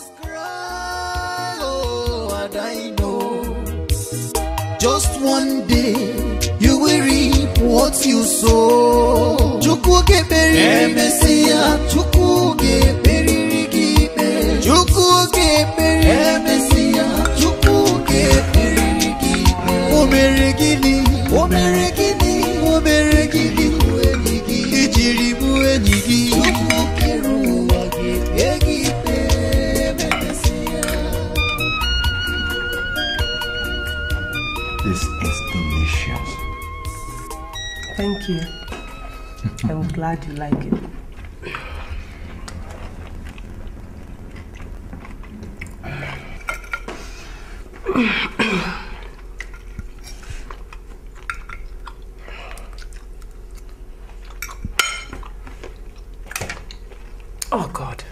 just cry, oh, what I know. Just one day you will reap what you sow. Chukwuke beriri Messiah, Chukwuke beriri kipe, Chukwuke beriri Messiah, Chukwuke beriri kipe. Omeregini, omeregini, omeregini, ejiribu enigi. This is delicious. Thank you. I'm glad you like it. Oh, God.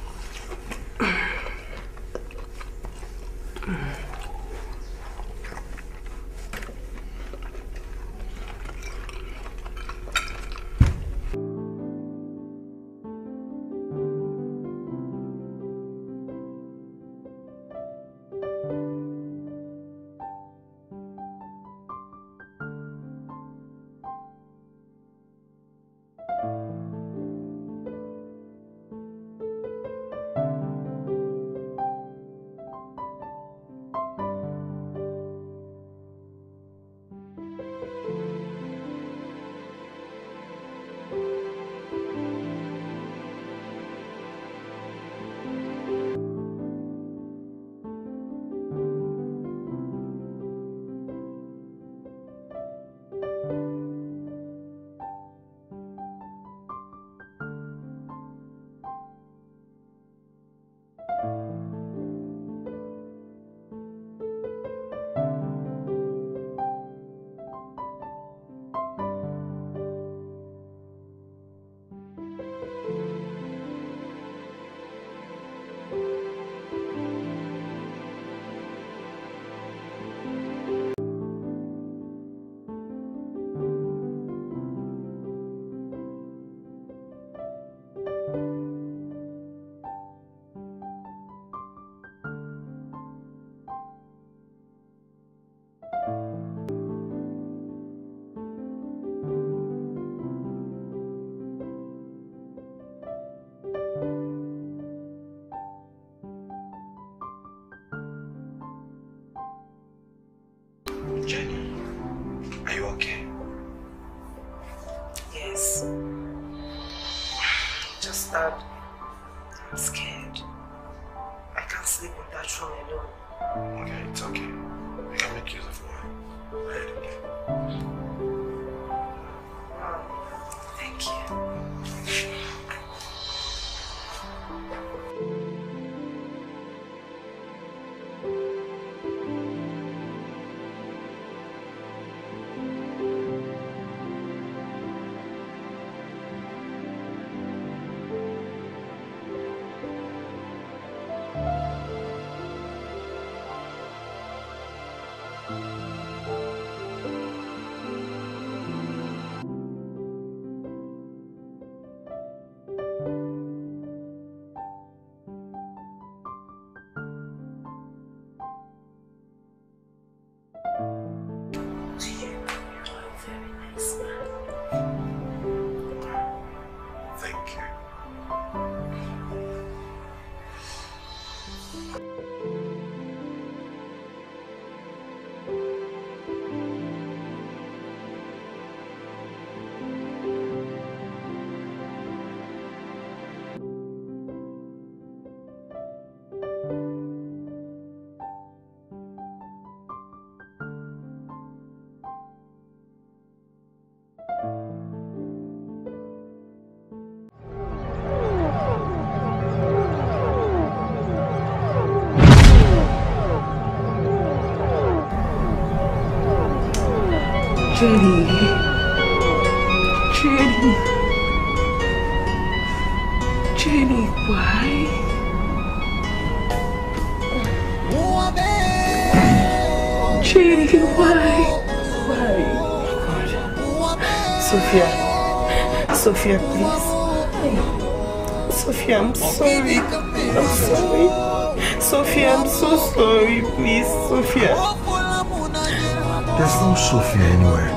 Jenny, why? Jenny, why? Why? Oh God. Sophia. Sophia, please. Sophia, I'm sorry. I'm sorry. Sophia, I'm so sorry. Please, Sophia. There's no Sophia anywhere.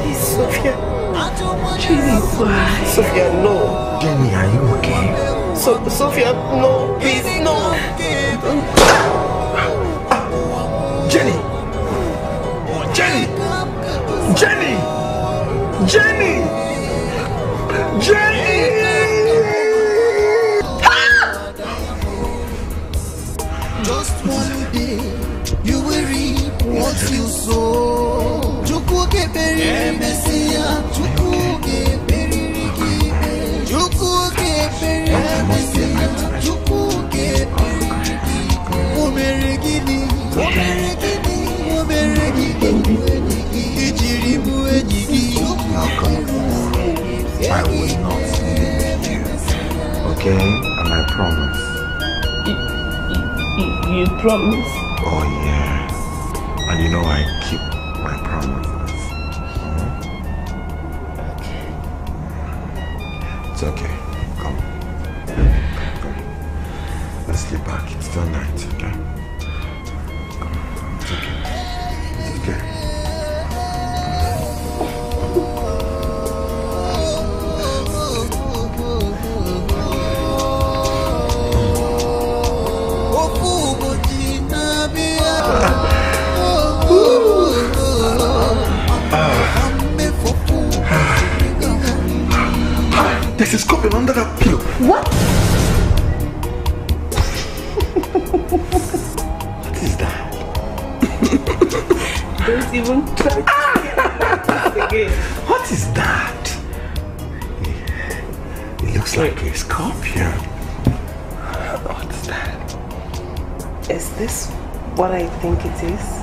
Please, Sophia. Jenny, why? Sophia, no. Jenny, are you okay? Sophia, no. Please, no. Jenny. Jenny. Jenny. Jenny. Jenny. Just one day, you will reap what you sow. Jukuke peri mesia, jukuke peri kipe, jukuke peri mesia, jukuke peri kipe. Omerigidi, ijiribu ejigi. I will not leave you. Okay, and I promise. You promise? Oh yeah. And you know I keep my promises. Okay. It's okay. Come. Come. Let's sleep back. It's still night, okay? Come. It's okay. It's okay. This is coming under that pillow. What? What is that? Don't even try to again. What is that? It looks like a scorpion. What is that? Is this what I think it is?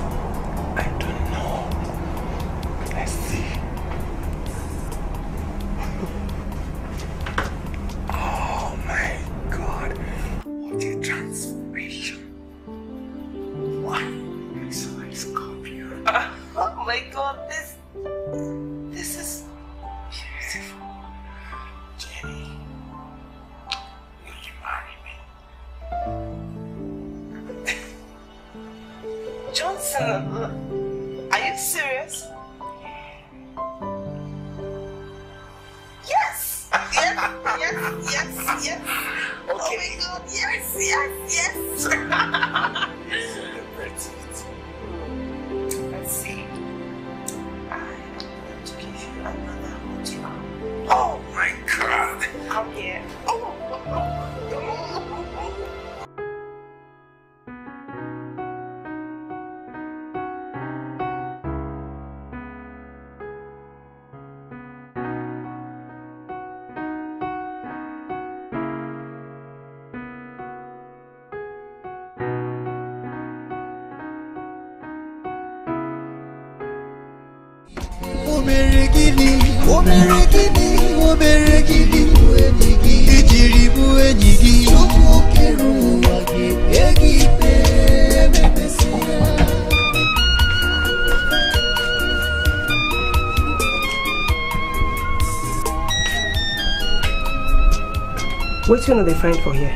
What you know they find for here?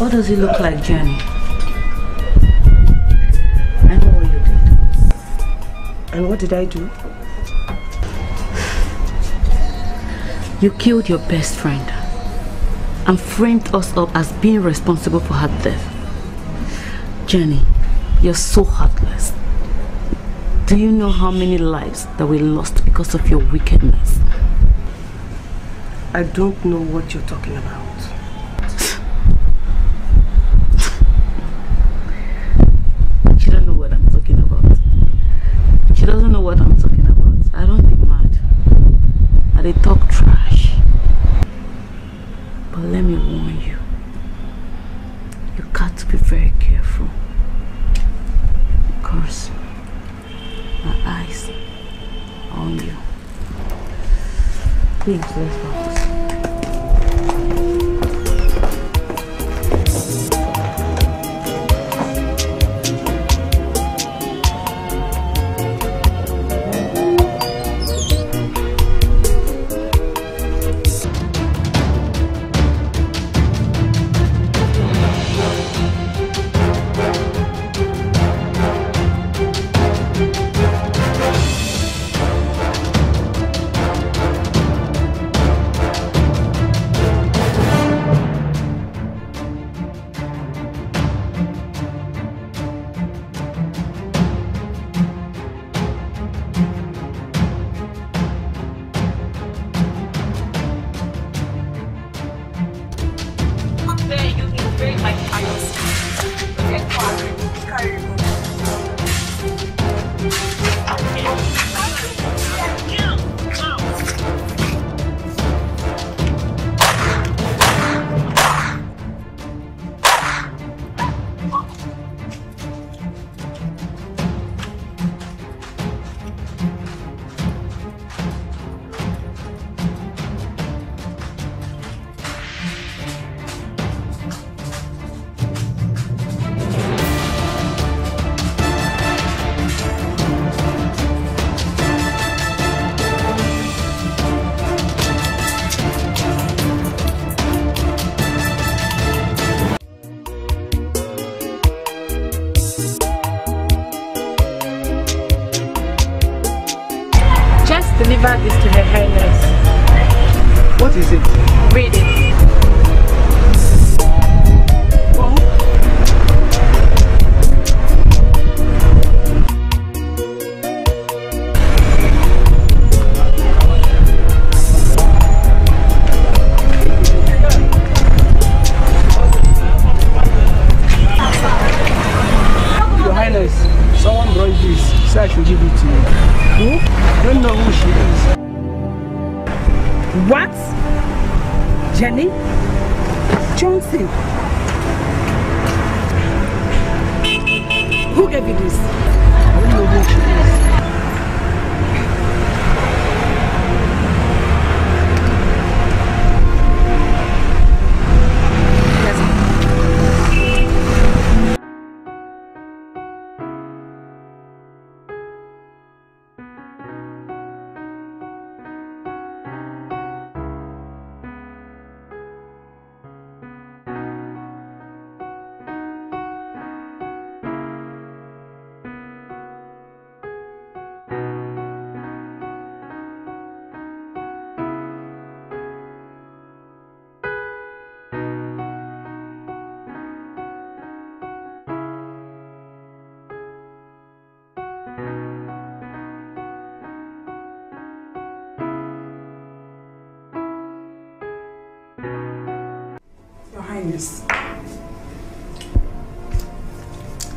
What does it look like, Jenny? I know what you did. And what did I do? You killed your best friend and framed us up as being responsible for her death. Jenny, you're so heartless. Do you know how many lives that we lost because of your wickedness? I don't know what you're talking about. She doesn't know what I'm talking about. She doesn't know what I'm talking about. I don't think mad. I did talk trash. But let me warn you. You got to be very careful. Because my eyes are on you. Please, let's go. deliver this to Her Highness. What is it? Read it. I should give it to you. Who? I don't know who she is. What? Jenny? Johnson? Who gave you this? I don't know who she is.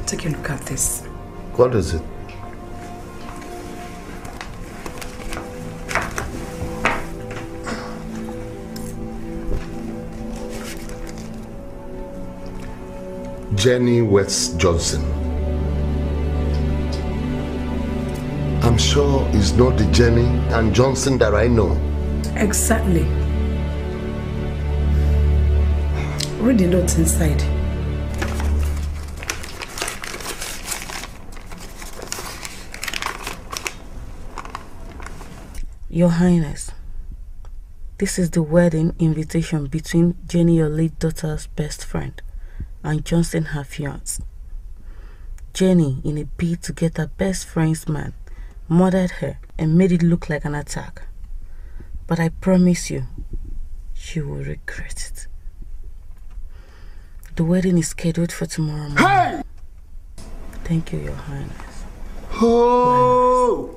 Take a look at this. What is it? Jenny West Johnson. I'm sure it's not the Jenny and Johnson that I know. Exactly. Read the notes inside. Your Highness, this is the wedding invitation between Jenny, your late daughter's best friend, and Johnson, her fiancé. Jenny, in a bid to get her best friend's man, murdered her and made it look like an attack. But I promise you, she will regret it. The wedding is scheduled for tomorrow morning. Hey! Thank you, Your Highness. Oh!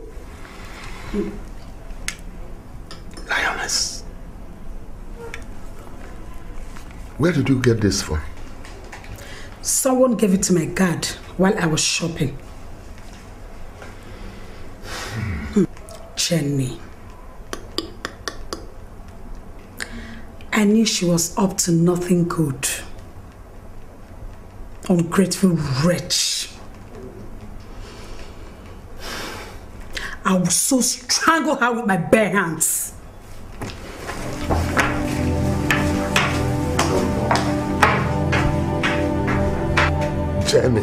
Lioness. Where did you get this from? Someone gave it to my guard while I was shopping. Jenny. I knew she was up to nothing good. Ungrateful wretch. I will so strangle her with my bare hands. Jenny.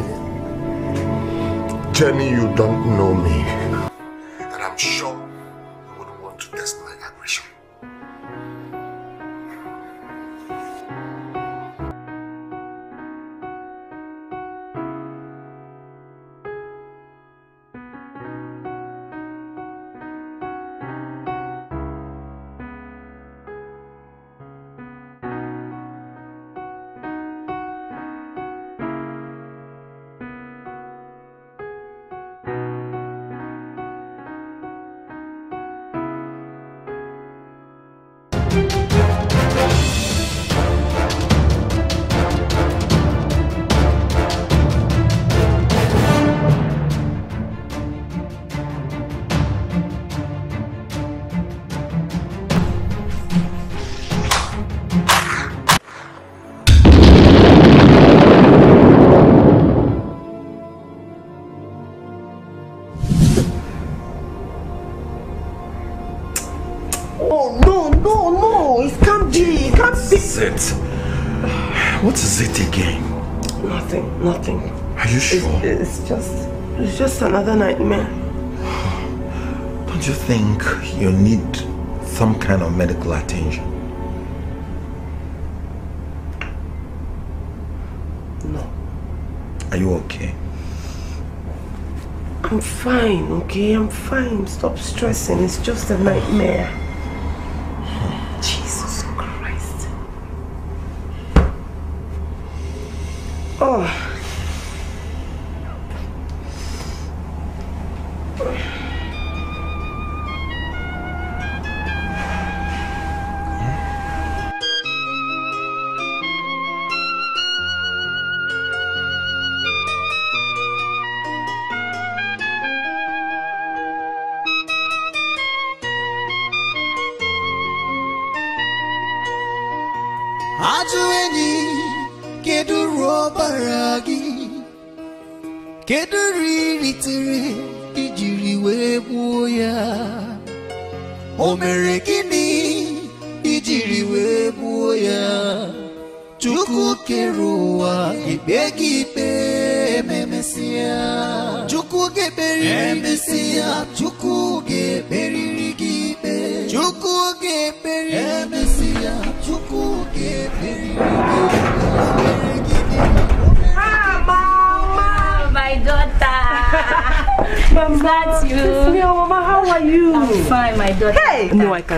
Jenny, you don't know me. And I'm sure you wouldn't want to test my aggression. What is it again? Nothing. Are you sure? It's just another nightmare. Don't you think you need some kind of medical attention? No. Are you okay? I'm fine, okay? I'm fine. Stop stressing. It's just a nightmare. Jesus Christ. Oh.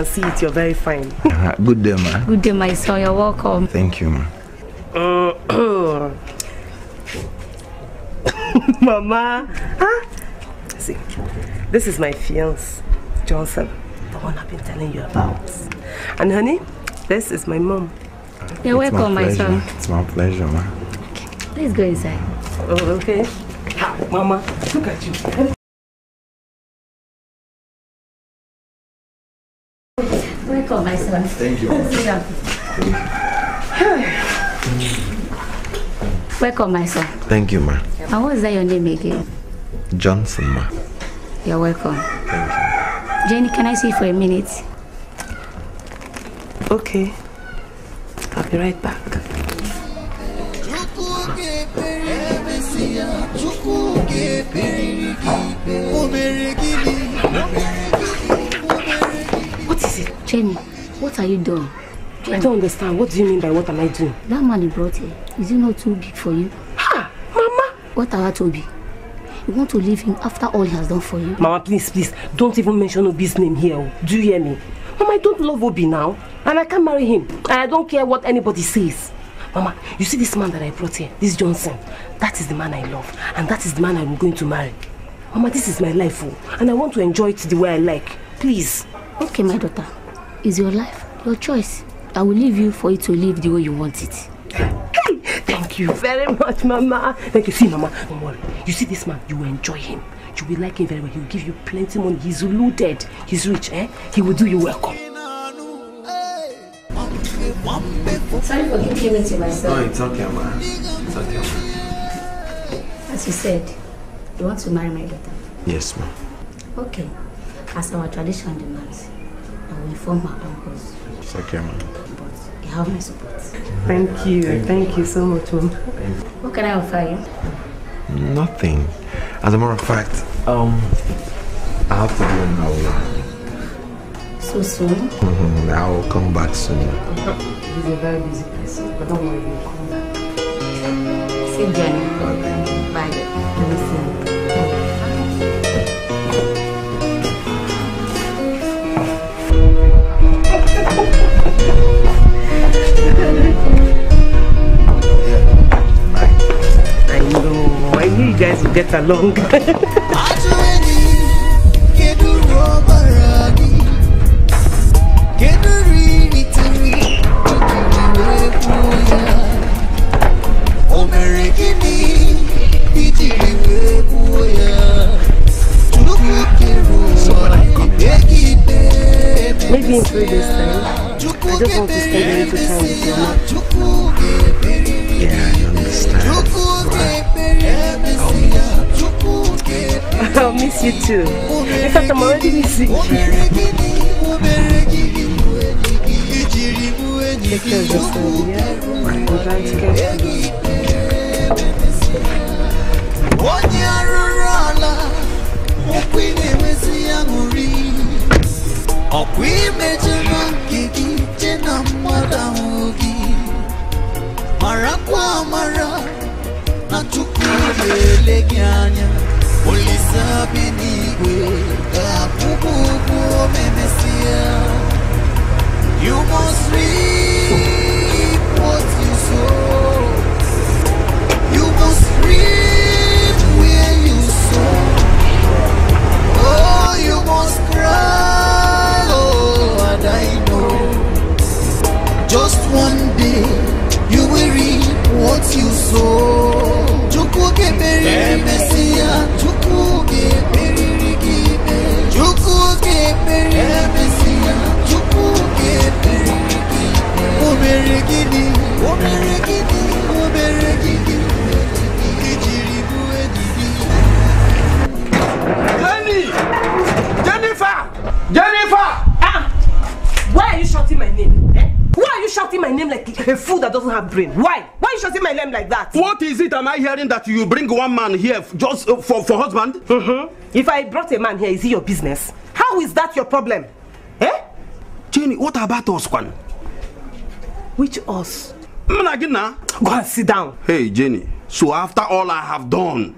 See it, you're very fine. Good day, ma. Good day, my son. You're welcome. Thank you, ma. Mama, huh? See, this is my fiance, Johnson, the one I've been telling you about. And honey, this is my mom. You're welcome, my son. It's my pleasure, ma. Okay. Let's go inside. Oh, okay. Ha, Mama, look at you. My son. Thank you. Welcome, my son. Thank you, ma. And what is that your name again? Johnson, ma. You're welcome. Thank you. Jenny, can I see you for a minute? Okay. I'll be right back. What is it? Jenny, what are you doing? Jenny. I don't understand. What do you mean by what am I doing? That man you brought here, is he not too big for you? Ha! Mama! What about Obi? You want to leave him after all he has done for you? Mama, please, please, don't even mention Obi's name here. Do you hear me? Mama, I don't love Obi now. And I can't marry him. And I don't care what anybody says. Mama, you see this man that I brought here, this Johnson? That is the man I love. And that is the man I'm going to marry. Mama, this is my life, oh, and I want to enjoy it the way I like. Please. Okay, my daughter. Is your life, your choice. I will leave you for you to live the way you want it. Hey, thank you very much, Mama. Thank you. See, Mama, don't worry. You see this man, you will enjoy him. You will like him very well. He will give you plenty of money. He's loaded. He's rich, eh? He will do you welcome. Sorry for keeping it to myself. No, it's okay, Mama. It's okay, Mama. As you said, you want to marry my daughter? Yes, Mama. Okay. As our tradition demands, I will inform her uncles. It's okay, ma'am. But you have my support. Thank you. Thank you so much, ma'am. What can I offer you? Nothing. As a matter of fact, I have to go now. So soon? Mm-hmm. I will come back soon. He's a very busy person, but don't worry, we'll come back. See you, Jenny. Thank you. Bye. Thank you. I knew you guys would get along. Maybe in 3 days time. I just want to spend a little time with your mom. Yeah, I understand. I'll miss you too. In fact, I'm already missing you. Take care of yourself, yeah? I'm glad to get you. Okwi mejuru kiki jena mara ogi mara kwa mara na chukwu lele ganya. Polisa benigwe, apukuku memesia. You must reap what you sow. You must reap where you sow. Oh, you must cry, oh, and I know. Just one day, you will reap what you sow. Jennifer! Ah! Why are you shouting my name? Eh? Why are you shouting my name like a fool that doesn't have brain? Why? Why are you shouting my name like that? What is it am I hearing that you bring one man here just for husband? If I brought a man here, is it your business? How is that your problem? Eh? Jenny, what about us, Kwan? Which us? Go and sit down. Hey, Jenny. So after all I have done,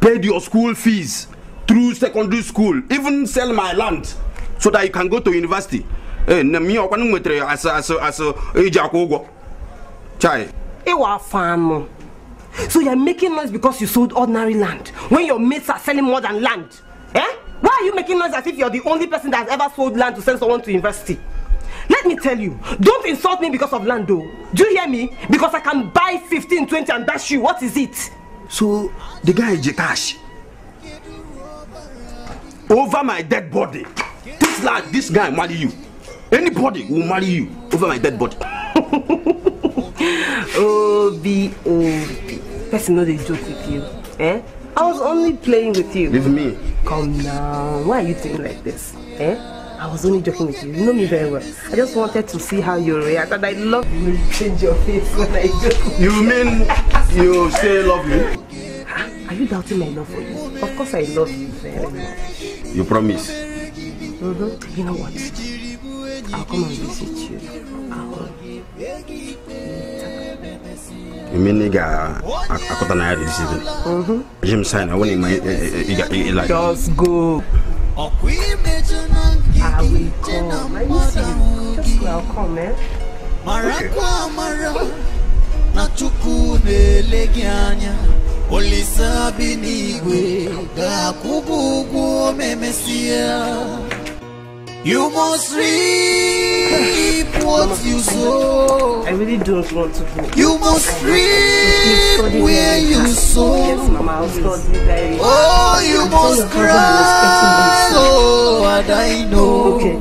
paid your school fees through secondary school, even sell my land so that you can go to university. So you're making noise because you sold ordinary land when your mates are selling more than land. Eh? Why are you making noise as if you're the only person that has ever sold land to send someone to university? Let me tell you, don't insult me because of land though. Do you hear me? Because I can buy 15, 20 and dash you. What is it? So the guy is cash. Over my dead body, this lad, this guy marry you. Anybody will marry you over my dead body. OB. Person know they joke with you, eh? I was only playing with you. Leave me. Come now. Why are you doing like this, eh? I was only joking with you. You know me very well. I just wanted to see how you react, and I love you. You change your face when I joke. You mean you say love me? Huh? Are you doubting my love for you? Of course I love you very much. You promise? You know what? I'll come and visit you. You mean nigga? I got an idea this evening. Jim sign. I want him. Just go. I will come. I will see you. Just go. I'll come, man. Okay. Polisa binigwe, kakubugu memesia. You must reap what you sow. I really don't want to do. You must reap where you sow. Yes, Mama, I'll study very well. Oh, you must cry, oh, and I know. Okay.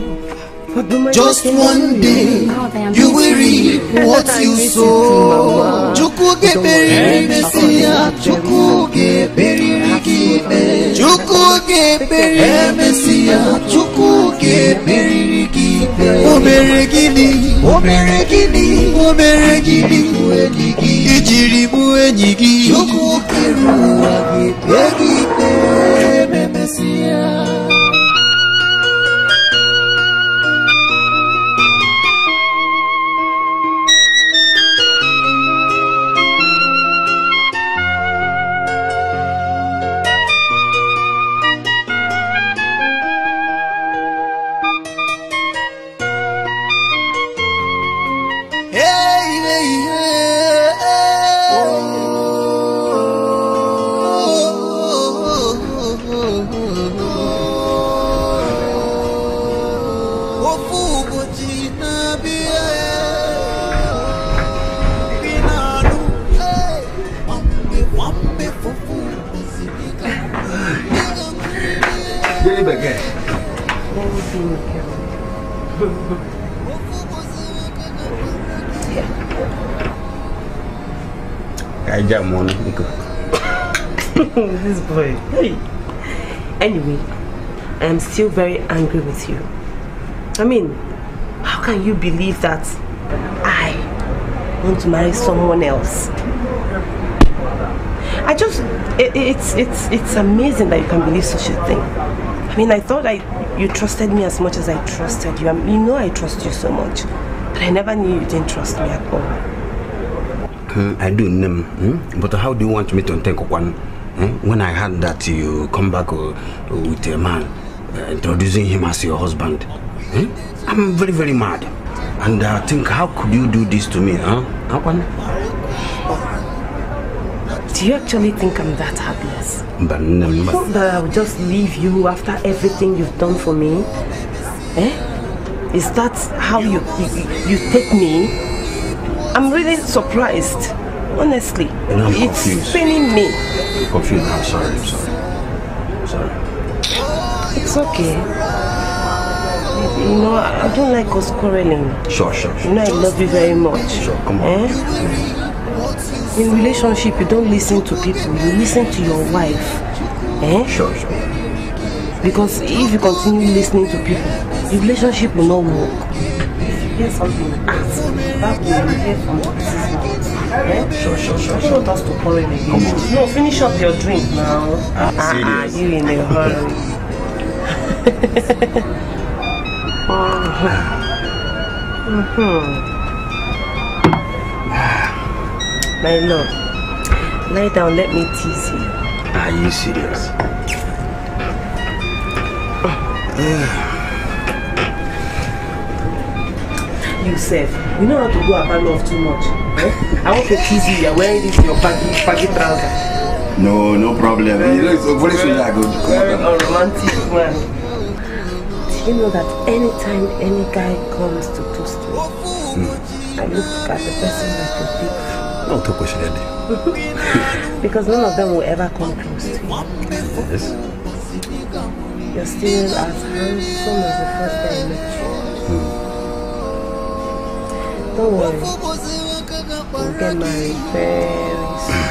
Just one day, you will reap what you sow. Jukuge beri mesia, jukuge beri rikibe. Jukuge beri mesia, jukuge beri rikibe. Oberegini, oberegini, oberegini, oberegini. Ijiri muenigi, jukuge ruagi rikibe mesia. This boy. Hey. Anyway, I am still very angry with you. I mean, how can you believe that I want to marry someone else? I just, it's amazing that you can believe such a thing. I mean, I thought you trusted me as much as I trusted you. I mean, you know I trust you so much, but I never knew you didn't trust me at all. I do, but how do you want me to take one? When I heard that you come back with a man, introducing him as your husband, I'm very, very mad. And I think, how could you do this to me? How can Do you actually think I'm that heartless? But no, you thought that I would just leave you after everything you've done for me? Is that how you take me? I'm really surprised. Honestly, and I'm confused. Paining me. I'm confused. I'm sorry. It's okay. You know, I don't like us quarreling. Sure. You know, I love you very much. Sure, come on. In relationship, you don't listen to people. You listen to your wife. Sure. Because if you continue listening to people, the relationship will not work. If you hear something, ask. That will hear from what is now. Sure. You want us to quarrel again? Come on. No, finish up your drink now. You in a hurry. My love, lie down, let me tease you. Are you serious? You said, you know how to go about love too much. I want to tease you. You're wearing this in your baggy trousers. No problem. You know, it's a very romantic man. Do you know that anytime any guy comes to toast me, I look at the person that you pick? No, to question any. Because none of them will ever come close to you. Yes. You're still as handsome as the first day I met you. Don't worry. We'll get married very soon.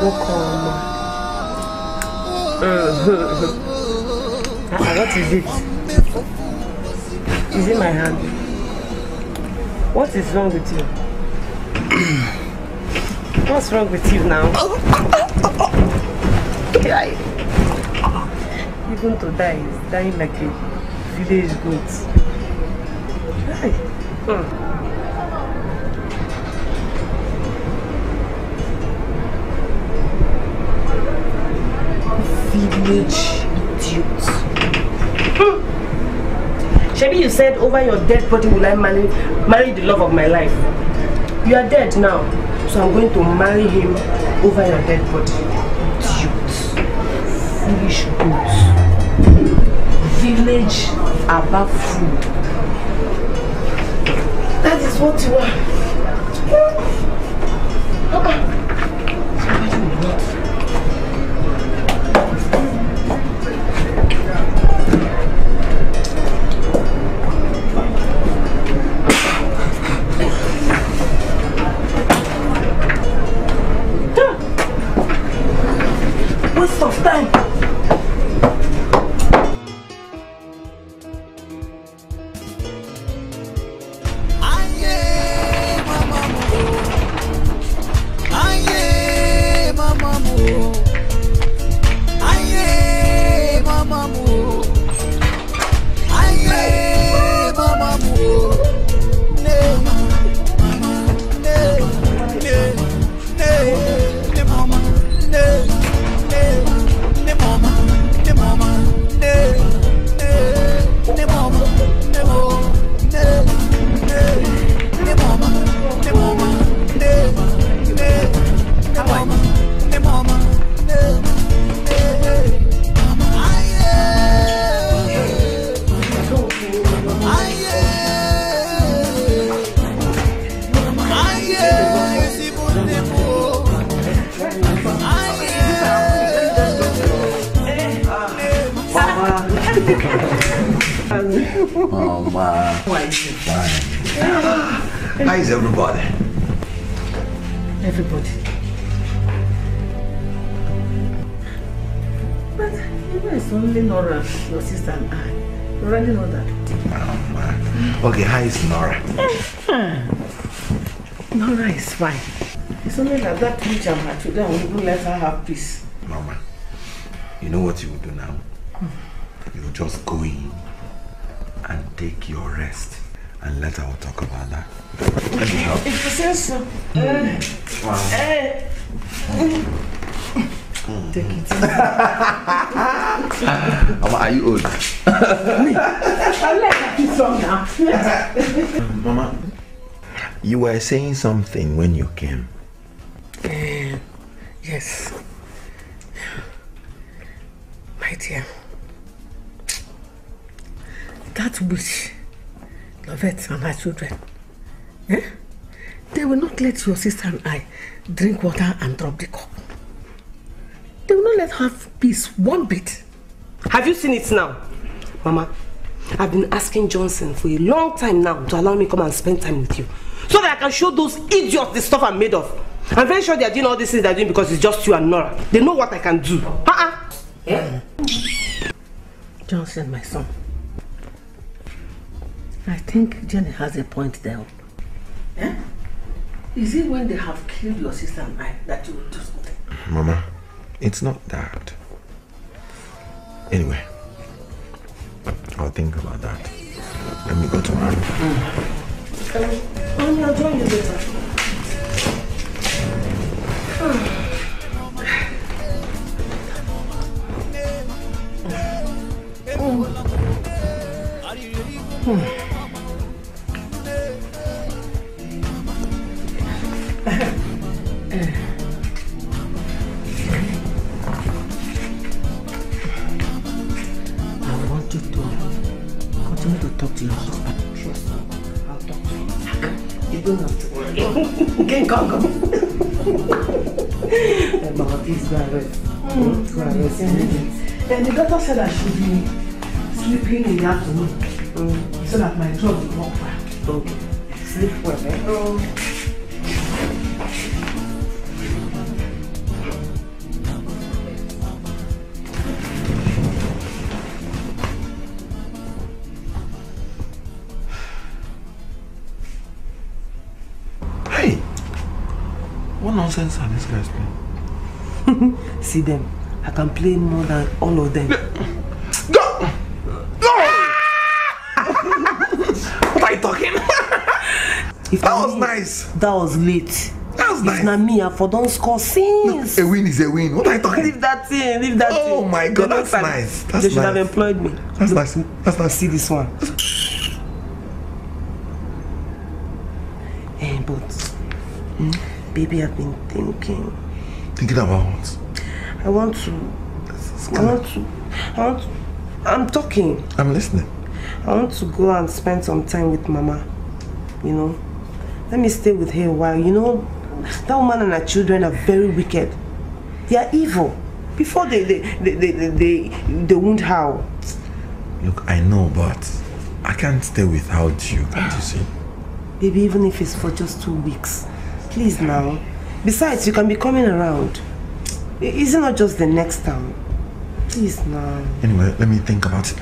We'll call mom. What is it? Is it my hand? What is wrong with you? What's wrong with you now? Even to die is dying like a village goat. Village idiot. Shebi, you said over your dead body will I marry the love of my life. You are dead now, so I'm going to marry him over your dead body. Idiot. Foolish goat. Village above food. That is what you are. Waste of time. That rich and her children will even let her have peace. Mama, you know what you will do now? You will just go in and take your rest and let her talk about that. If you say so. Hey. Take it. Mama, are you old? I like this song now. Mama, you were saying something when you came. Yes. My dear, that witch, Lovette and her children, they will not let your sister and I drink water and drop the cup. They will not let her have peace one bit. Have you seen it now? Mama, I've been asking Johnson for a long time now to allow me to come and spend time with you, so that I can show those idiots the stuff I'm made of. I'm very sure they are doing all these things they're doing because it's just you and Nora. They know what I can do. Johnson, my son, I think Jenny has a point there. Is it when they have killed your sister and I that you will do something? Mama, it's not that. Anyway, I'll think about that. Let me go to my room. I'll join you later. I want you to continue to talk to your husband. Trust me, I'll talk to you. You don't have to worry. Again, come. Mama, please go and rest. Go and rest. And the doctor said I should be sleeping in the afternoon so that my drug will work well. Okay. Sleep well, eh? What nonsense are these guys playing? See them. I can play more than all of them. Go! Go! What are you talking? That was nice. That was late. That was nice. It's not me. I for don't score since. Look, a win is a win. What are you talking? Leave that in. Leave that in. Oh my God, that's nice. That's nice. They should have employed me. That's nice. That's nice. See this one. Baby, I've been thinking. Thinking about what? I'm talking. I'm listening. I want to go and spend some time with Mama. You know? Let me stay with her a while. You know, that woman and her children are very wicked. They are evil. Before they wound how. Look, I know, but I can't stay without you, can't you see? Baby, even if it's for just 2 weeks. Please now. Besides, you can be coming around. Is it not just the next town? Please now. Anyway, let me think about it.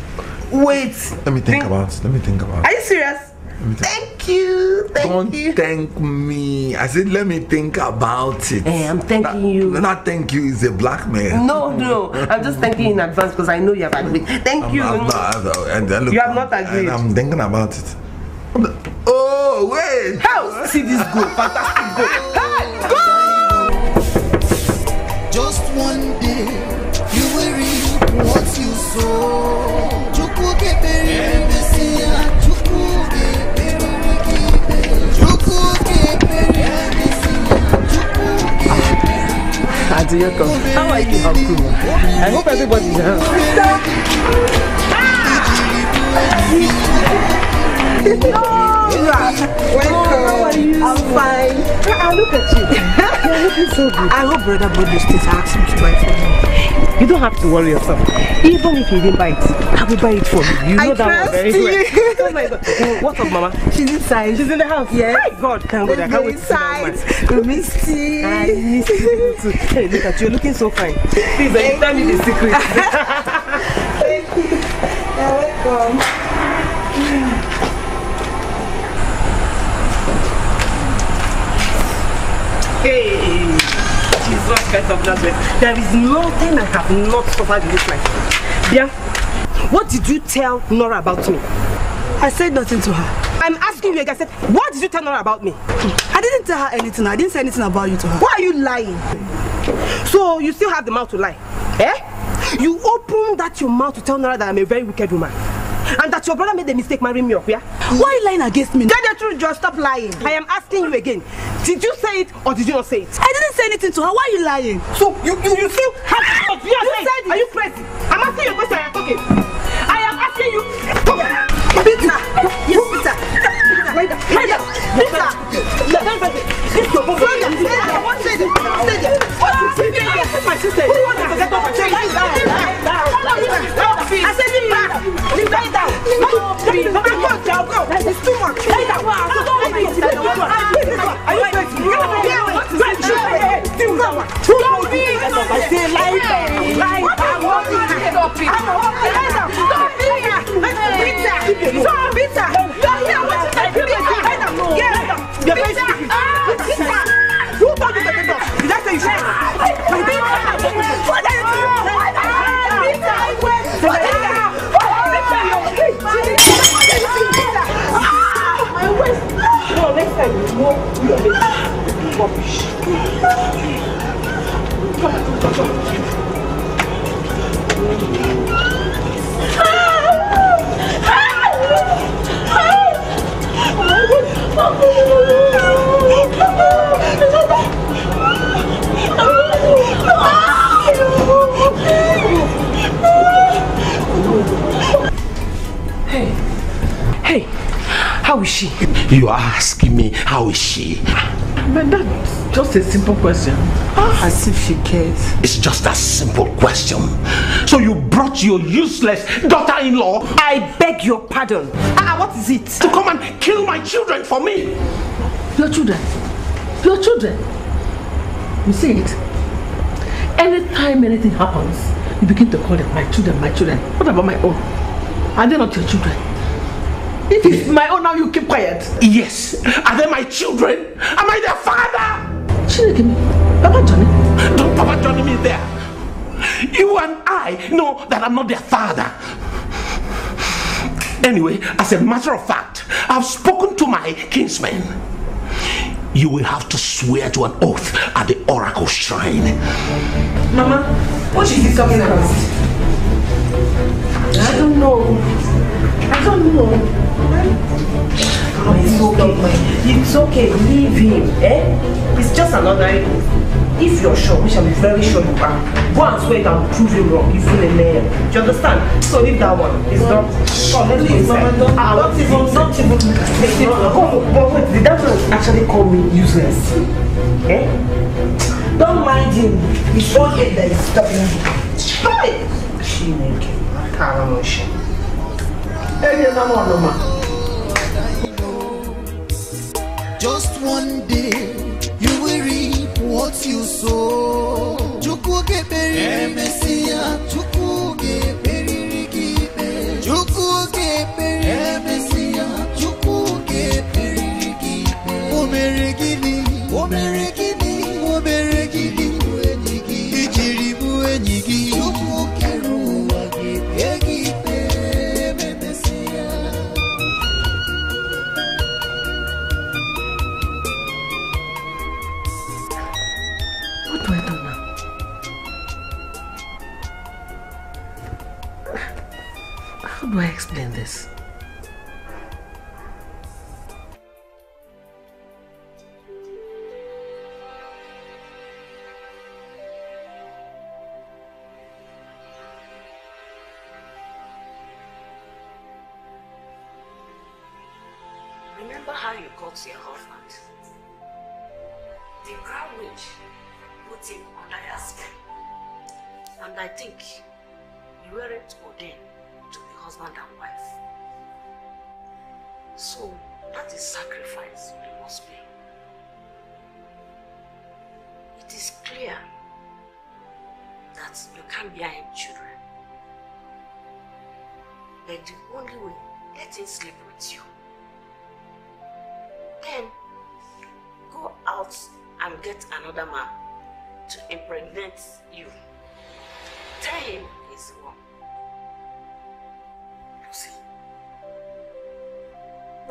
Wait. Let me think about it. Let me think about it. Are you serious? Thank you. Don't thank me. I said, let me think about it. Hey, I'm thanking you. Not thank you is a black man. No, no. I'm just thanking you in advance because I know you have agreed. Thank you. You have not agreed. I'm thinking about it. Oh, wait! How? See this go, fantastic go. Go! Just one day, you will reap what you sow. How are you? I hope everybody's here. No, welcome. How are you? I'm fine. I look at you. You're looking so good. I hope Brother Bodhi still asks me to buy it for you. You don't have to worry yourself. Even if you didn't buy it, I will buy it for you. You know that very well. Oh my God. What's up, Mama? She's inside. She's in the house. Yes. My God, thank God. I can't wait inside. We missed you. I missed you too. Hey, look at you. You're looking so fine. Please, tell me the secret. Thank you. You're welcome. Hey, Jesus Christ of Nazareth, there is nothing I have not suffered in this life. Yeah? What did you tell Nora about me? I said nothing to her. I'm asking asking you again, I said, what did you tell her about me? I didn't tell her anything. I didn't say anything about you to her. Why are you lying? So you still have the mouth to lie, eh? You opened that your mouth to tell Nora that I'm a very wicked woman. And that your brother made the mistake marrying me off, yeah? Why are you lying against me? Tell the truth, just stop lying. I am asking you again. Did you say it or did you not say it? I didn't say anything to her. Why are you lying? So you still have to said it. Are you crazy? I'm asking you a question. I'm talking. I am asking you. It's too much. Hey, how is she? You are asking me, how is she? But that's just a simple question. As if she cares. It's just a simple question. So you brought your useless daughter-in-law. I beg your pardon. What is it? To come and kill my children for me. Your children? Your children? You see it? Anytime anything happens, you begin to call them my children, my children. What about my own? Are they not your children? If it's my own now, you keep quiet. Yes. Are they my children? Am I their father? Chineke, Papa Johnny. Don't Papa Johnny me there. You and I know that I'm not their father. Anyway, as a matter of fact, I've spoken to my kinsmen. You will have to swear to an oath at the Oracle Shrine. Mama, what is he talking about? I don't know. I don't know. Oh, it's okay. It's okay. Leave him. Eh? It's just another idol. If you're sure, which I'm very sure you are, go and swear and prove him wrong. He's in a man. Do you understand? So leave that one. It's not. Come, let's go. Not even. Did that one actually call me useless? Eh? Don't mind him. It's all it that is stopping him. Stop it. She naked. I can't know. Just one day you will reap what you sow.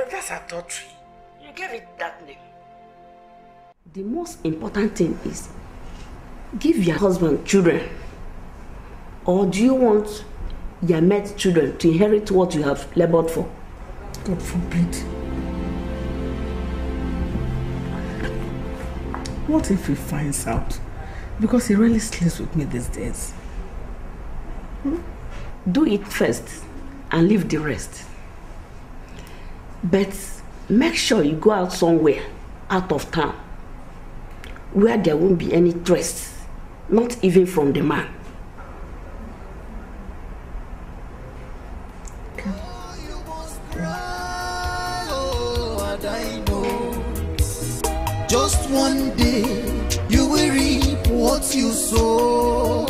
But that's adultery. You gave it that name. The most important thing is, give your husband children. Or do you want your mad children to inherit what you have labored for? God forbid. What if he finds out? Because he really sleeps with me these days. Do it first and leave the rest. But make sure you go out somewhere, out of town, where there won't be any trace, not even from the man. Just one day, you will reap what you sow.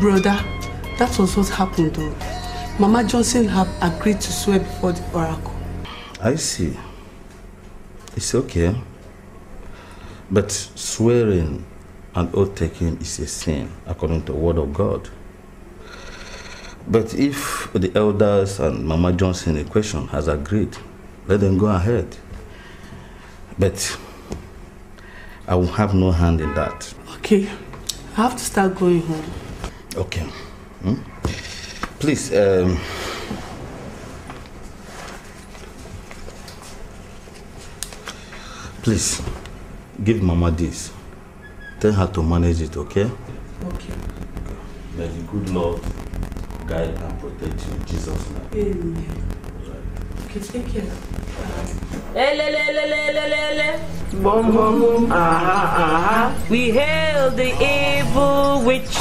How do I explain this? Brother, that was what happened though. Mama Johnson had agreed to swear before the oracle. I see. It's okay. But swearing and oath taking is a sin according to the word of God. But if the elders and Mama Johnson in question has agreed, let them go ahead. But I will have no hand in that. Okay. I have to start going home. Okay. Please, please, give Mama this. Tell her to manage it, okay? Okay. May the good Lord guide and protect you in Jesus' name. Amen. Okay, take care. Boom, boom, boom. We hail the evil witch.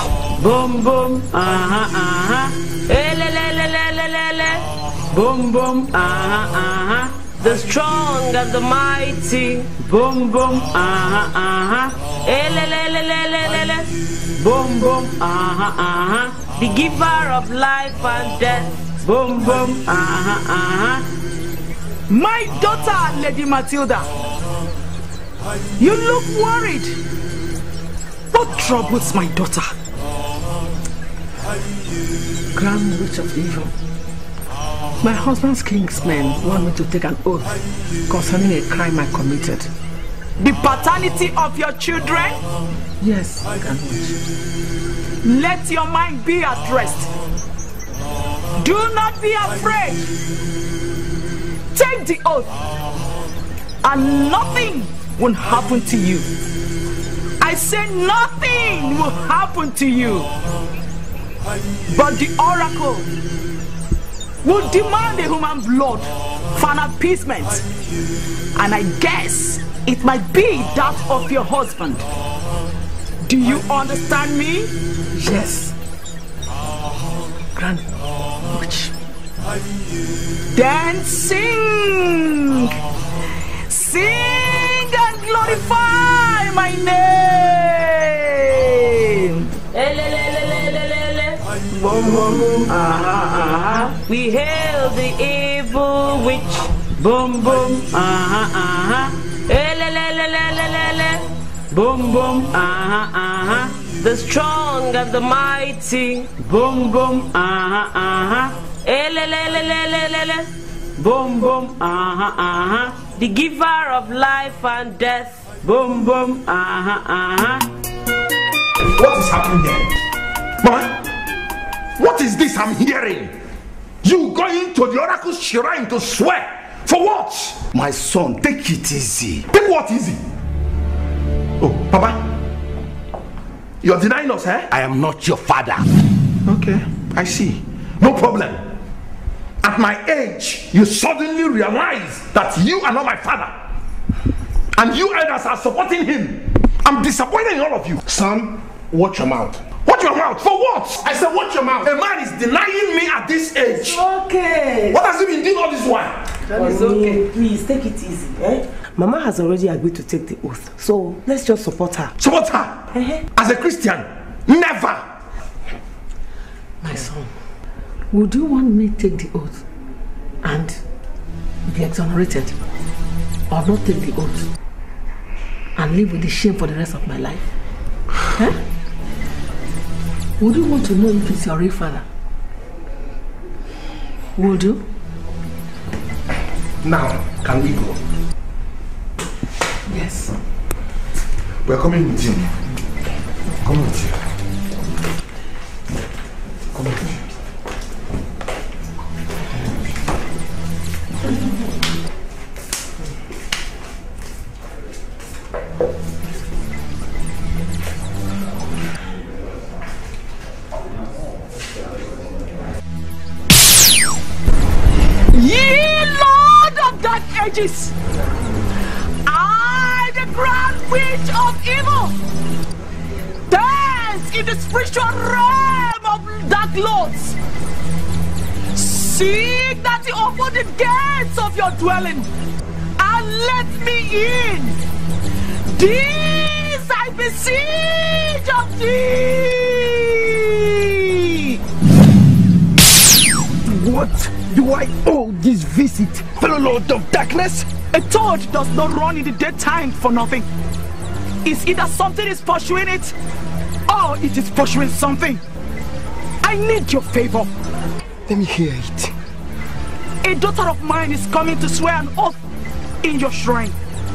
Boom, boom. Boom, boom. The strong and the mighty. Boom, boom. Boom, boom. The giver of life and death. Boom, boom. My daughter, Lady Matilda, you look worried. What troubles my daughter? Grand witch of evil, my husband's kinsmen want me to take an oath concerning a crime I committed. The paternity of your children? Yes, Grand witch. Let your mind be at rest. Do not be afraid. Take the oath, and nothing will happen to you. I say nothing will happen to you. But the oracle will demand a human blood for an appeasement. And I guess it might be that of your husband. Do you understand me? Yes. Grand witch. Then sing! Sing and glorify my name! We hail the evil witch! Boom, boom! Boom, boom! The strong and the mighty! Boom, boom! Boom, boom, the giver of life and death. Boom, boom, What is happening here? Mama, what is this I'm hearing? You going to the oracle's shrine to swear? For what? My son, take it easy. Take what easy? Oh, Papa, you're denying us, eh? I am not your father. Okay, I see. No problem. At my age, you suddenly realize that you are not my father. And you elders are supporting him. I'm disappointed in all of you. Son, watch your mouth. Watch your mouth? For what? I said watch your mouth. A man is denying me at this age. It's okay. What has he been doing all this while? That is okay. Please, take it easy. Eh? Mama has already agreed to take the oath. So, let's just support her. Support her? Uh-huh. As a Christian? Never! My son, would you want me to take the oath and be exonerated? Or not take the oath and live with the shame for the rest of my life? Huh? Would you want to know if it's your real father? Would you? Now, can we go? Yes. We are coming with you. Come with you. Come with me. Ages. I, the Grand Witch of Evil, dance in the spiritual realm of dark lords. Seek that you open the gates of your dwelling and let me in. This I beseech of thee. What do I owe this visit, fellow lord of darkness? A toad does not run in the daytime for nothing. It's either something is pursuing it, or it is pursuing something. I need your favor. Let me hear it. A daughter of mine is coming to swear an oath in your shrine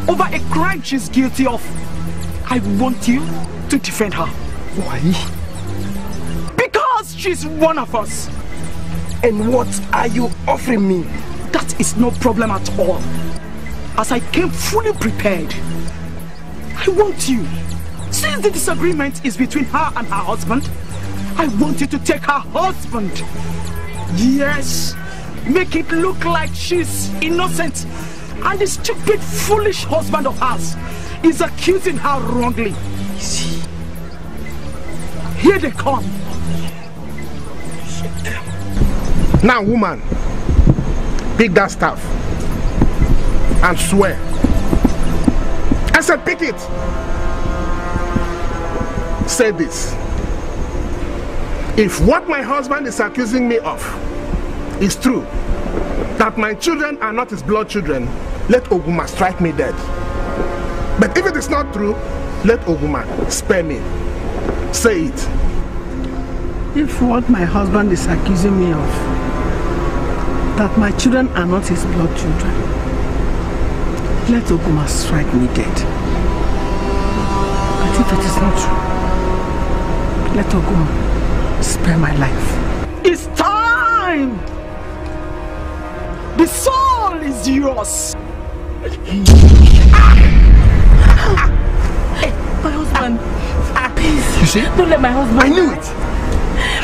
over a crime she's guilty of. I want you to defend her. Why? Because she's one of us. And what are you offering me? That is no problem at all. As I came fully prepared, I want you, since the disagreement is between her and her husband, I want you to take her husband. Yes, make it look like she's innocent and the stupid, foolish husband of hers is accusing her wrongly. See, here they come. Now, woman, pick that staff and swear. I said, pick it. Say this. If what my husband is accusing me of is true, that my children are not his blood children, let Oguma strike me dead. But if it is not true, let Oguma spare me. Say it. If what my husband is accusing me of, that my children are not his blood children, let Oguma strike me dead. But if it is not true, let Oguma spare my life. It's time! The soul is yours! Hey, my husband, please. You see? Don't let my husband. I knew it!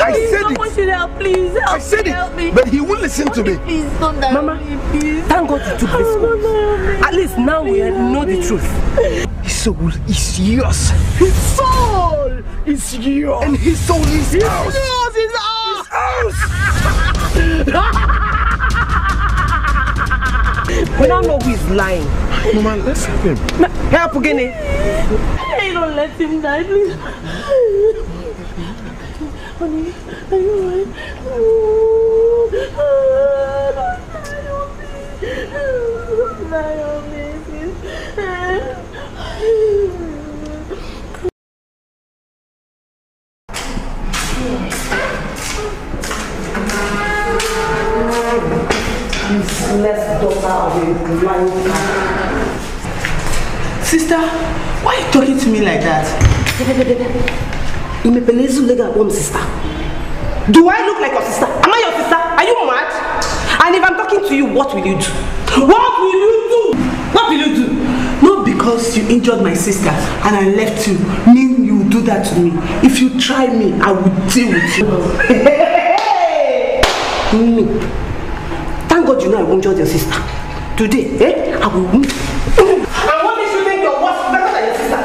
I please, said it. Should help, please help. I said it, me. But he won't listen to me. Please don't help Mama, me, please. Thank God you took this one. At least now please, we know the truth. His soul is yours. His soul is yours. And his soul is his ours. Yours is ours. His ours. We don't know who is lying. Mama, let's help him. Help Ogene. Hey, don't let him die, please. Honey, are you alright? Don't die on me. Useless daughter of a blind man. Sister, why are you talking to me like that? Do I look like your sister? Am I your sister? Are you mad? And if I'm talking to you, what will you do? What will you do? What will you do? Not because you injured my sister and I left you, mean you will do that to me. If you try me, I will deal with you. No. Thank God you know I won't judge your sister. Today, I will win. And what makes you think you're worse better than your sister?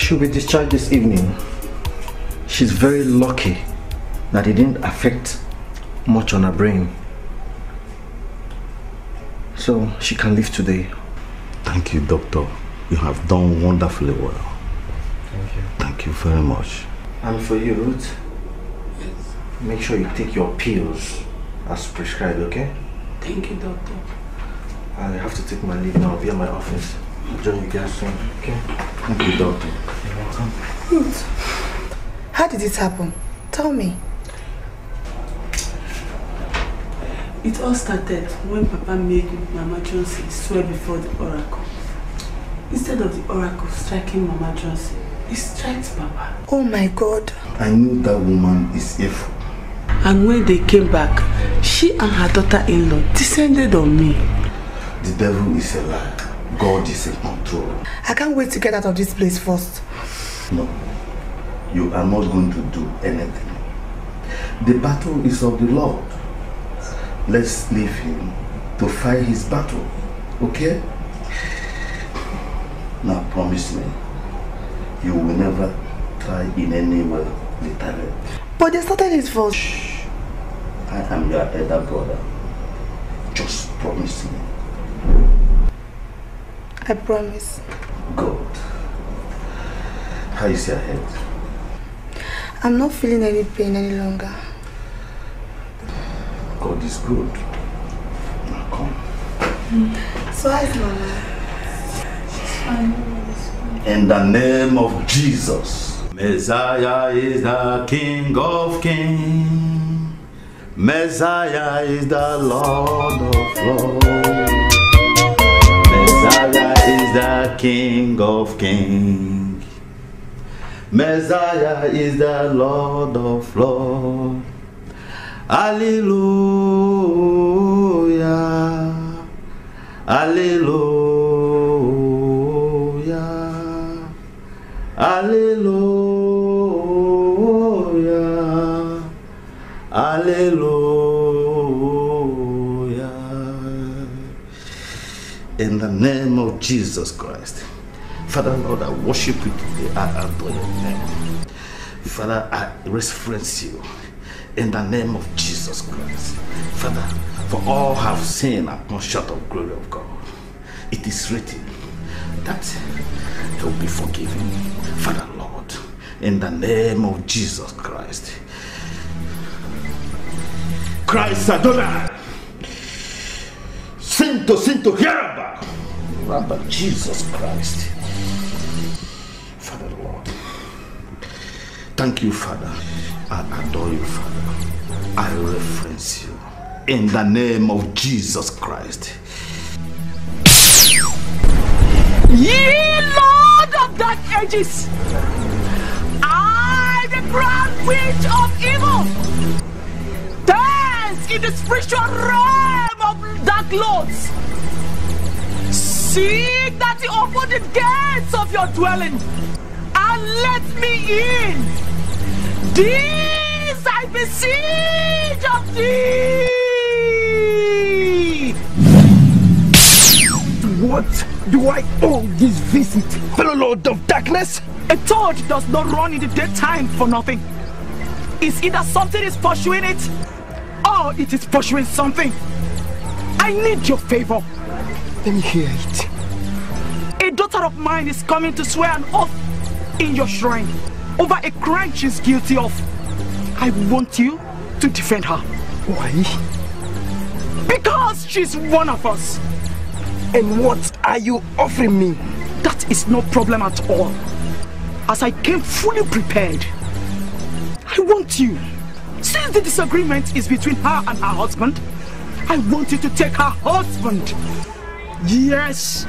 She'll be discharged this evening. She's very lucky that it didn't affect much on her brain. So she can live today. Thank you, Doctor. You have done wonderfully well. Thank you. Thank you very much. And for you, Ruth, make sure you take your pills as prescribed, okay? Thank you, Doctor. I have to take my leave now. I'll be at my office. I'll join you guys soon, okay? Thank you, Doctor. You're welcome. Ruth, how did it happen? Tell me. It all started when Papa made Mama Johnson swear before the oracle. Instead of the oracle striking Mama Johnson, it strikes Papa. Oh my God. I knew that woman is evil. And when they came back, she and her daughter-in-law descended on me. The devil is a liar. God is in control. I can't wait to get out of this place first. No, you are not going to do anything. The battle is of the Lord. Let's leave him to fight his battle, okay? Now promise me, you will never try in any way with talent. But they started it first. Shh. I am your elder brother. Just promise me. I promise. Good. How is your head? I'm not feeling any pain any longer. God is good. Now come. So how's Mama? She's fine. In the name of Jesus. Messiah is the King of Kings. Messiah is the Lord of Lords. Messiah is the King of Kings. Messiah is the Lord of Lords. Alleluia. Alleluia. Alleluia. Alleluia. In the name of Jesus Christ. Father, Lord, I worship you today. I adore your name. Father, I reference you in the name of Jesus Christ. Father, for all have sinned and come short of glory of God. It is written that they will be forgiven. Father, Lord, in the name of Jesus Christ, Christ Adonai. Sinto, Yaraba. Rabbi Jesus Christ. Father Lord. Thank you, Father. I adore you, Father. I reference you. In the name of Jesus Christ. Ye Lord of Dark Ages, I, the Grand Witch of Evil, dance in the spiritual realm of Dark Lords. Seek that you open the gates of your dwelling and let me in. This I beseech of thee. What? Do I owe this visit, fellow Lord of Darkness? A toad does not run in the daytime for nothing. It's either something is pursuing it, or it is pursuing something. I need your favor. Let me hear it. A daughter of mine is coming to swear an oath in your shrine over a crime she's guilty of. I want you to defend her. Why? Because she's one of us. And what are you offering me? That is no problem at all. As I came fully prepared, I want you. Since the disagreement is between her and her husband, I want you to take her husband. Yes,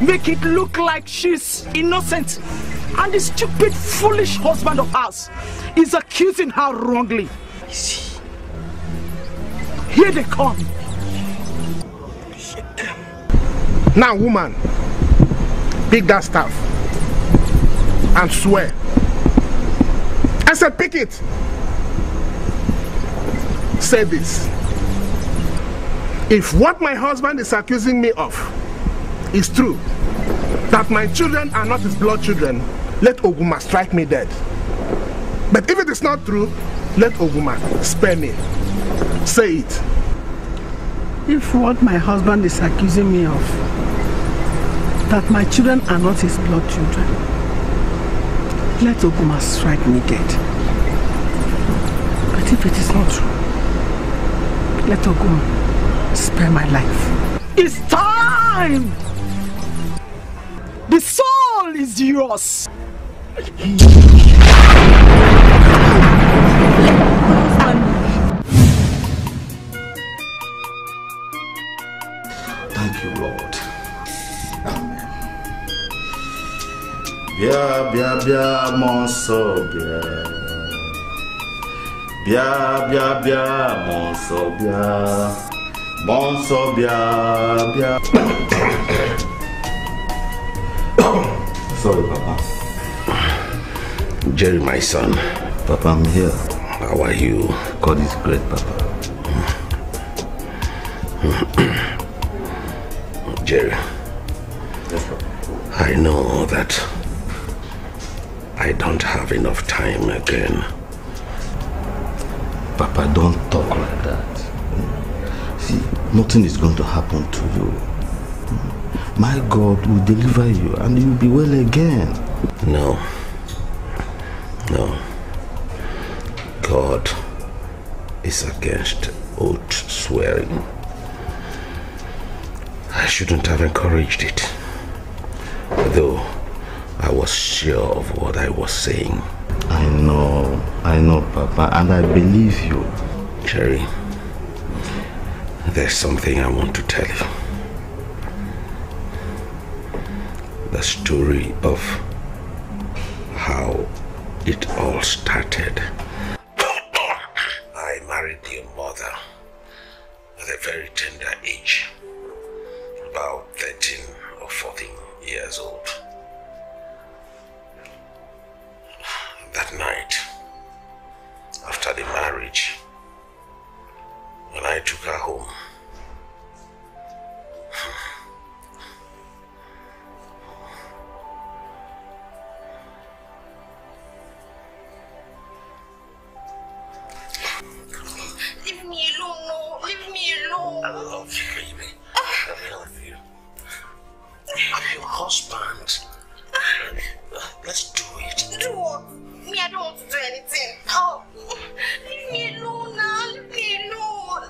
make it look like she's innocent. And the stupid, foolish husband of ours is accusing her wrongly. I see. Here they come. Now, woman, pick that staff and swear. I said, pick it. Say this. If what my husband is accusing me of is true, that my children are not his blood children, let Oguma strike me dead. But if it is not true, let Oguma spare me. Say it. If what my husband is accusing me of, that my children are not his blood children, let Oguma strike me dead. But if it is not true, let Oguma spare my life. It's time! The soul is yours! Bia monso bia monso bia monso bia. Sorry, Papa. Jerry, my son. Papa, I'm here. How are you? God is great, Papa. Jerry. Yes, Papa. I know that I don't have enough time again. Papa, don't talk like that. See, nothing is going to happen to you. My God will deliver you and you'll be well again. No. God is against oath swearing. I shouldn't have encouraged it. Though I was sure of what I was saying. I know, Papa, and I believe you. Jerry, there's something I want to tell you. The story of how it all started. I married your mother at a very tender age, about 13 or 14 years old. That night, after the marriage, when I took her home, leave me alone, no, leave me alone. I love you, baby. I love you. I'm your husband. Let's do it. Do what? Me, I don't want to do anything. Oh, leave me alone now. Leave me alone.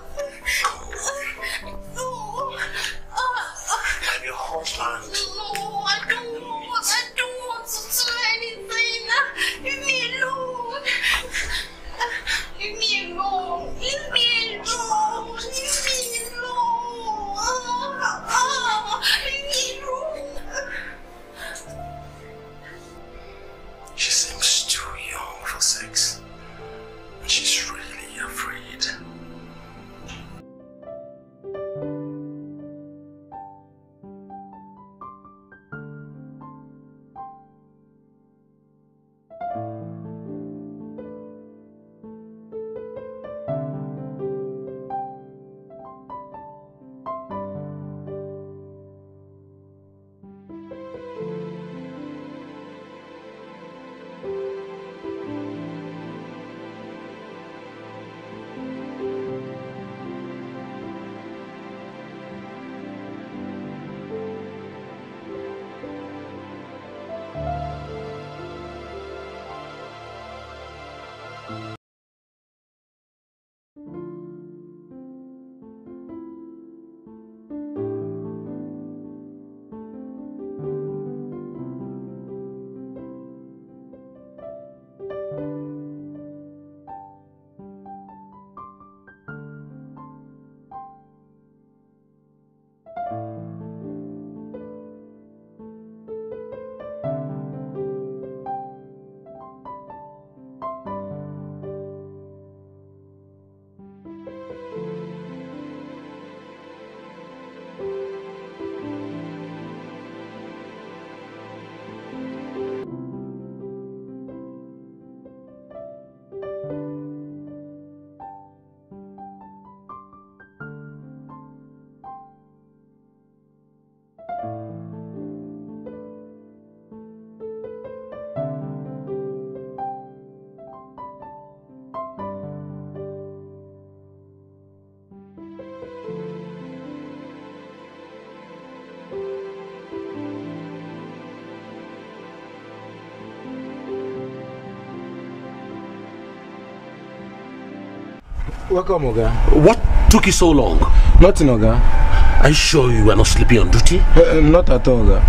Welcome, Oga. What took you so long? Nothing, Oga. Are you sure you were not sleeping on duty? Not at all, Oga.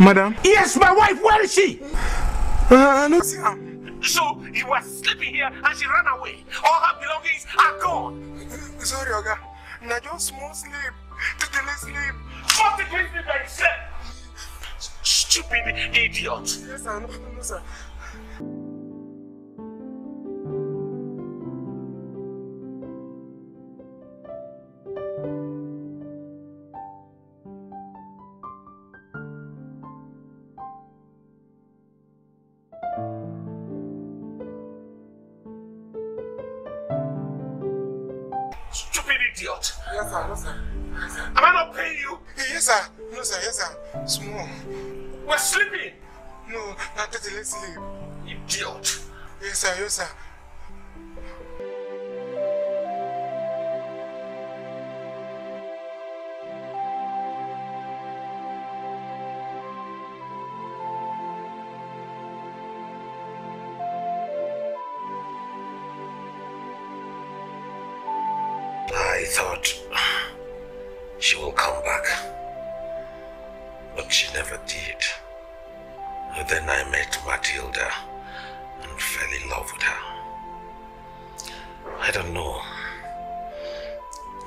Madam? Yes, my wife, where is she? I don't see her. So, you were sleeping here and she ran away. All her belongings are gone. Sorry, Oga. Now just small sleep. Totally sleep. What did you sleep by yourself? Stupid idiot. Yes, I know, sir. Small. We're sleeping. No, not totally sleep. Idiot. Yes, sir. Yes, sir. I thought she will come back. But she never did. And then I met Matilda and fell in love with her. I don't know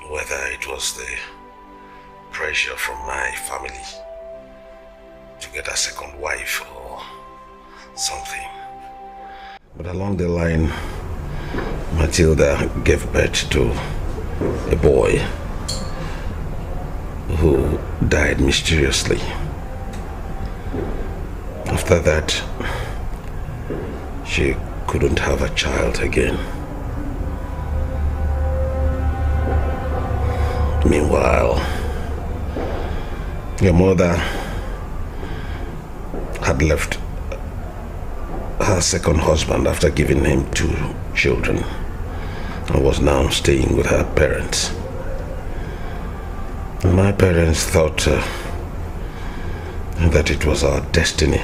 whether it was the pressure from my family to get a second wife or something. But along the line, Matilda gave birth to a boy who died mysteriously. After that, she couldn't have a child again. Meanwhile, your mother had left her second husband after giving him 2 children and was now staying with her parents. My parents thought that it was our destiny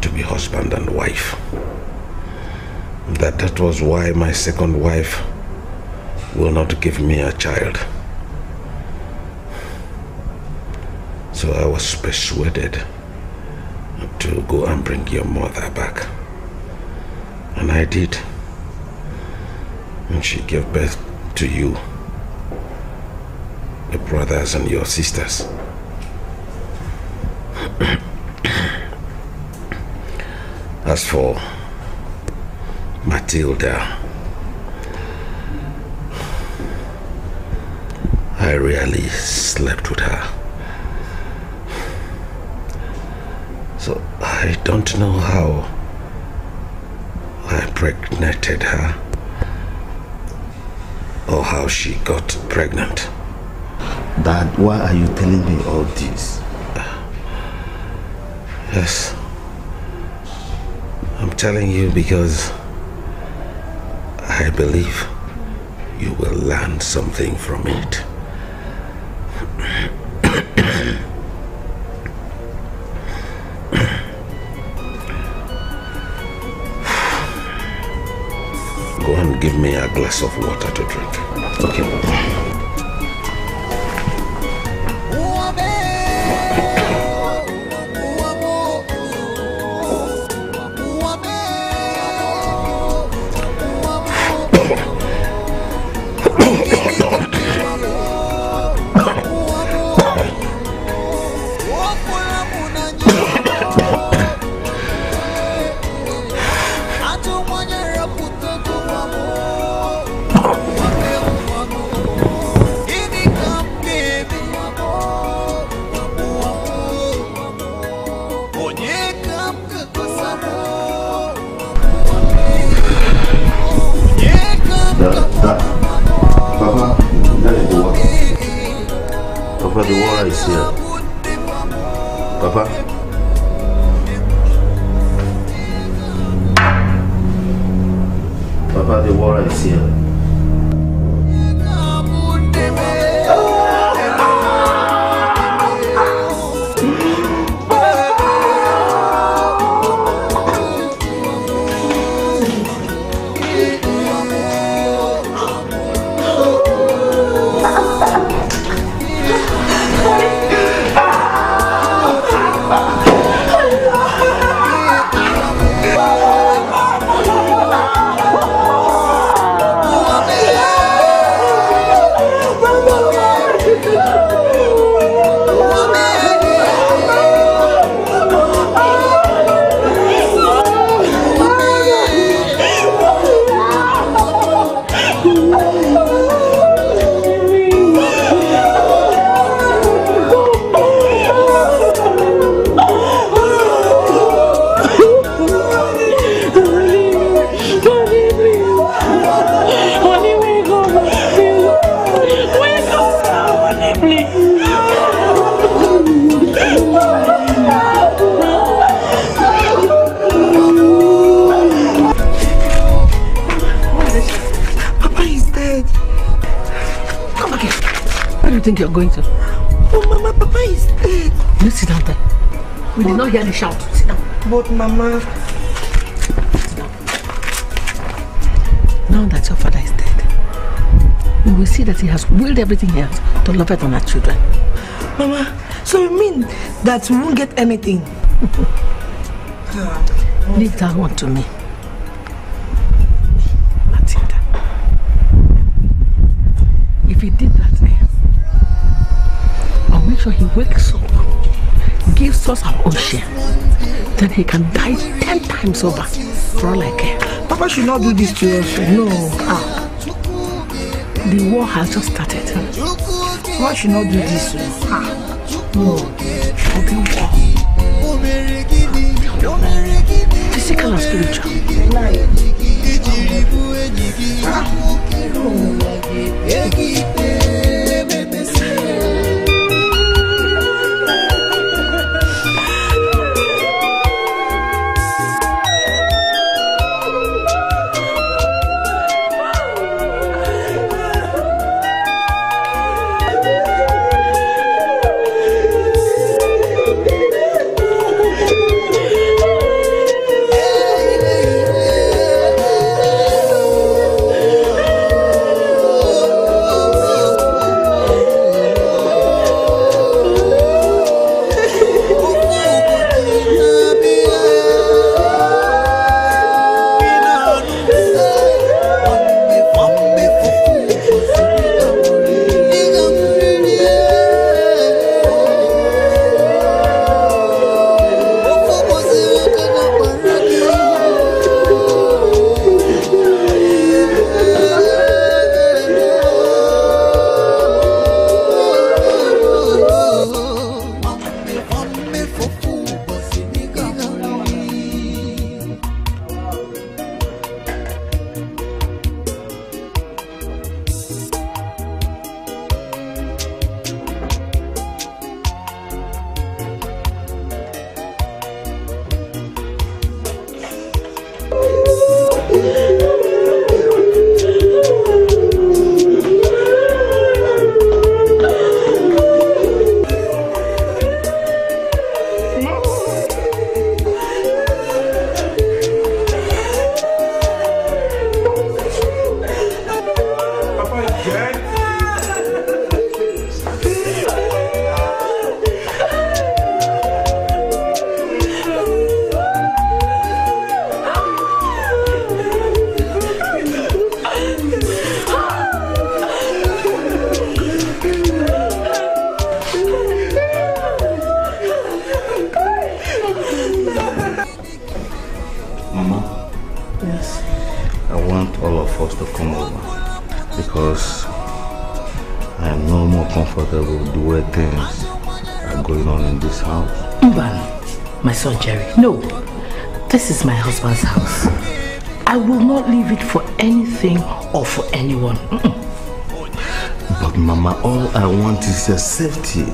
to be husband and wife. That was why my second wife will not give me a child. So I was persuaded to go and bring your mother back. And I did. And she gave birth to you, your brothers and your sisters. As for Matilda, I rarely slept with her. So I don't know how I impregnated her or how she got pregnant. Dad, why are you telling me all this? Yes, I'm telling you because I believe you will learn something from it. Go and give me a glass of water to drink. Okay. this year. Papa. Papa, the war is here. You're going to. Oh, Mama, Papa is dead. You sit down there. We did not hear the shout. Sit down. But, Mama. Sit down. Now that your father is dead, we will see that he has willed everything else to love it on our children. Mama, so you mean that we won't get anything? Leave that one to me. Matilda. If he did that, so he wakes up, gives us our own share, then he can die 10 times over for all I care. Papa should not do this to us. No. The war has just started. Papa should not do this to us. No. War. Physical and spiritual. This is my husband's house. I will not leave it for anything or for anyone. But Mama, all I want is your safety.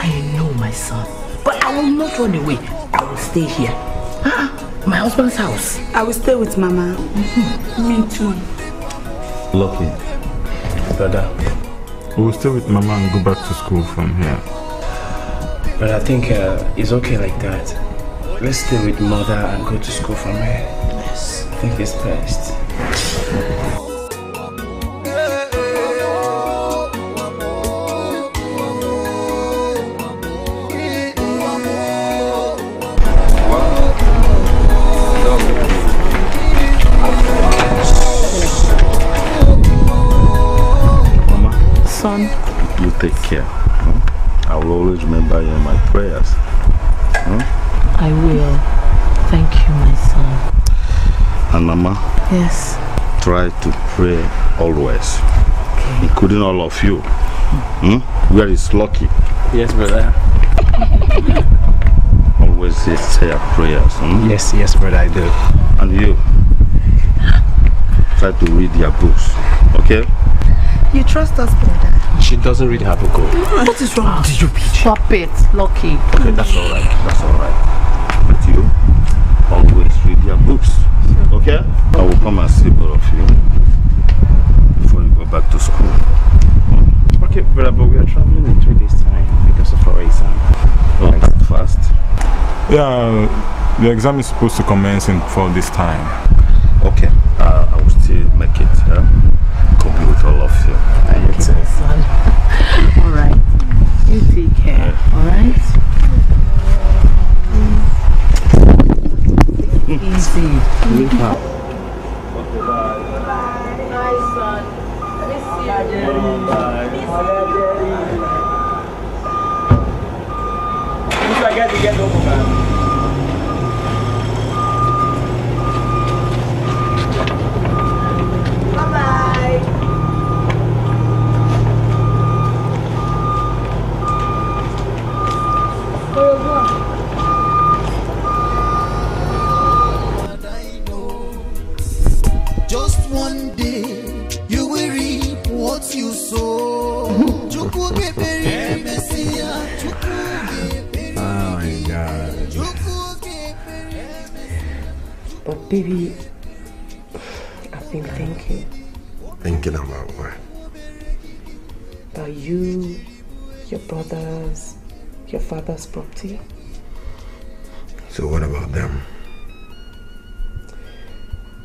I know, my son, but I will not run away. I will stay here. My husband's house. I will stay with Mama. Me too. Lucky. Brother. We will stay with Mama and go back to school from here. But I think it's okay like that. Let's stay with Mother and go to school from here. Yes. I think it's best. You take care. I will always remember you in my prayers. I will. Thank you, my son. And Mama? Yes. Try to pray always. Okay. Including all of you. Where is Lucky? Yes, brother. Always say your prayers. Yes, yes, brother, I do. And you? Try to read your books. Okay? You trust us, brother. She doesn't read her book. What is wrong? Did you bitch? Stop it, Lucky. Okay, that's alright. That's alright. But you always read your books. Okay? I will come and see both of you before you go back to school. Okay, brother, but we are traveling in 3 days' time because of our exam. Oh, that's fast. Yeah, the exam is supposed to commence in 4 days' time. Okay, I will still make it. Complete all of you. Alright, you take care, alright? Easy. Bye. Just one day you will reap what you sow. Oh my God. But baby, I've been thinking. Thinking about what? About you, your brothers, your father's property. So what about them?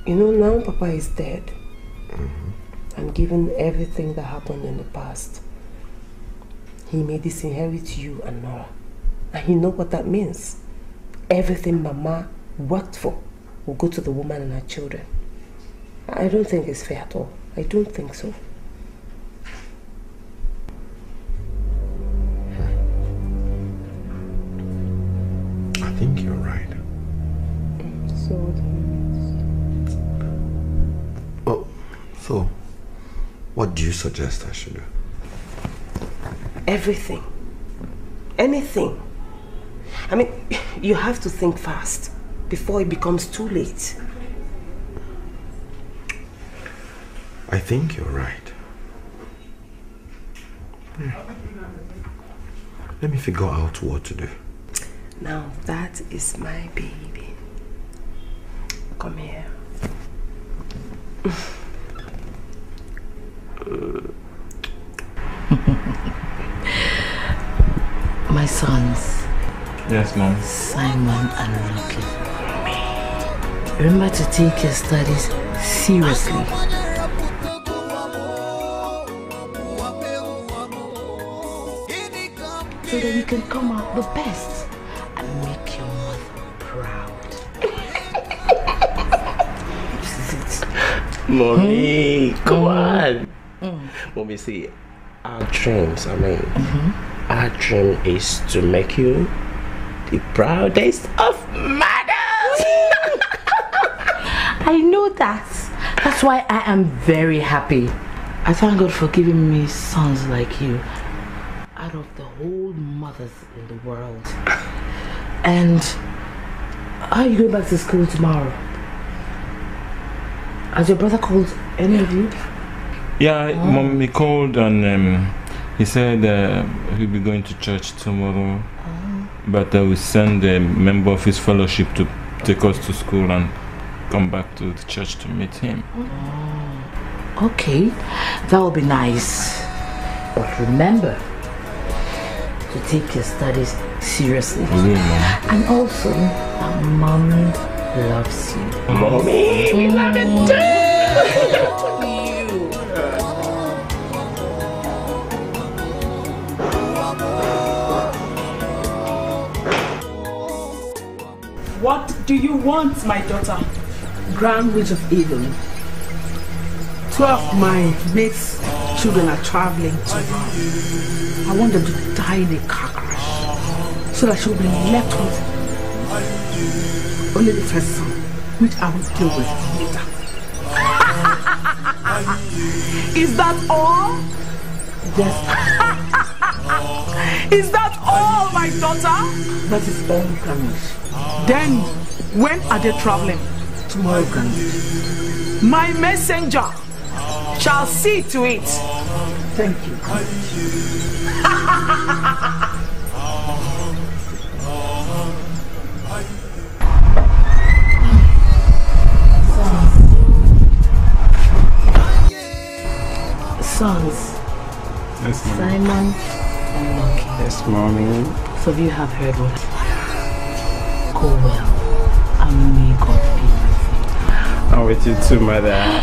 You know, now Papa is dead. And given everything that happened in the past, he may disinherit you and Nora. And you know what that means. Everything Mama worked for will go to the woman and her children. I don't think it's fair at all. I don't think so. I think you're right. So what do you mean? Oh, so what do you suggest I should do? Everything. Anything. I mean, you have to think fast before it becomes too late. I think you're right. Let me figure out what to do. Now that is my baby. Come here. My sons. Yes, Mom. Simon and Lucky. Remember to take your studies seriously. So that you can come out the best. Make your mother proud. This is it. Mommy, come on. Mommy, see, our dreams, I mean, our dream is to make you the proudest of mothers. I know that. That's why I am very happy. I thank God for giving me sons like you out of the whole mothers in the world. And are you going back to school tomorrow? Has your brother called any of you? Yeah, Mom, he called and He said he'll be going to church tomorrow, but I will send a member of his fellowship to take us to school and come back to the church to meet him. Okay, that will be nice. But remember to take your studies seriously. Yeah, and also, our mommy loves you. Mommy, we love you too! What do you want, my daughter? Grand Witch of Eden. 12 of my mates' children are traveling to Rome. I want them to die in a cockroach so that she will be left with only the first son, which I will deal with later. Is that all? Yes. Is that all, my daughter? That is all, Grand Witch. Then, when are they traveling? Tomorrow, Grand. My messenger shall see to it. Thank you. Sons. Yes, Mommy. Simon and Monkey. Yes, Mommy. So you have heard what? Go well and may God be with you. I'm with you too, Mother. Bye-bye.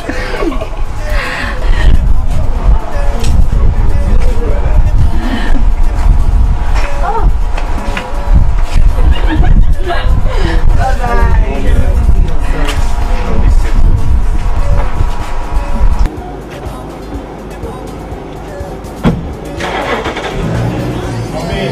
Mommy.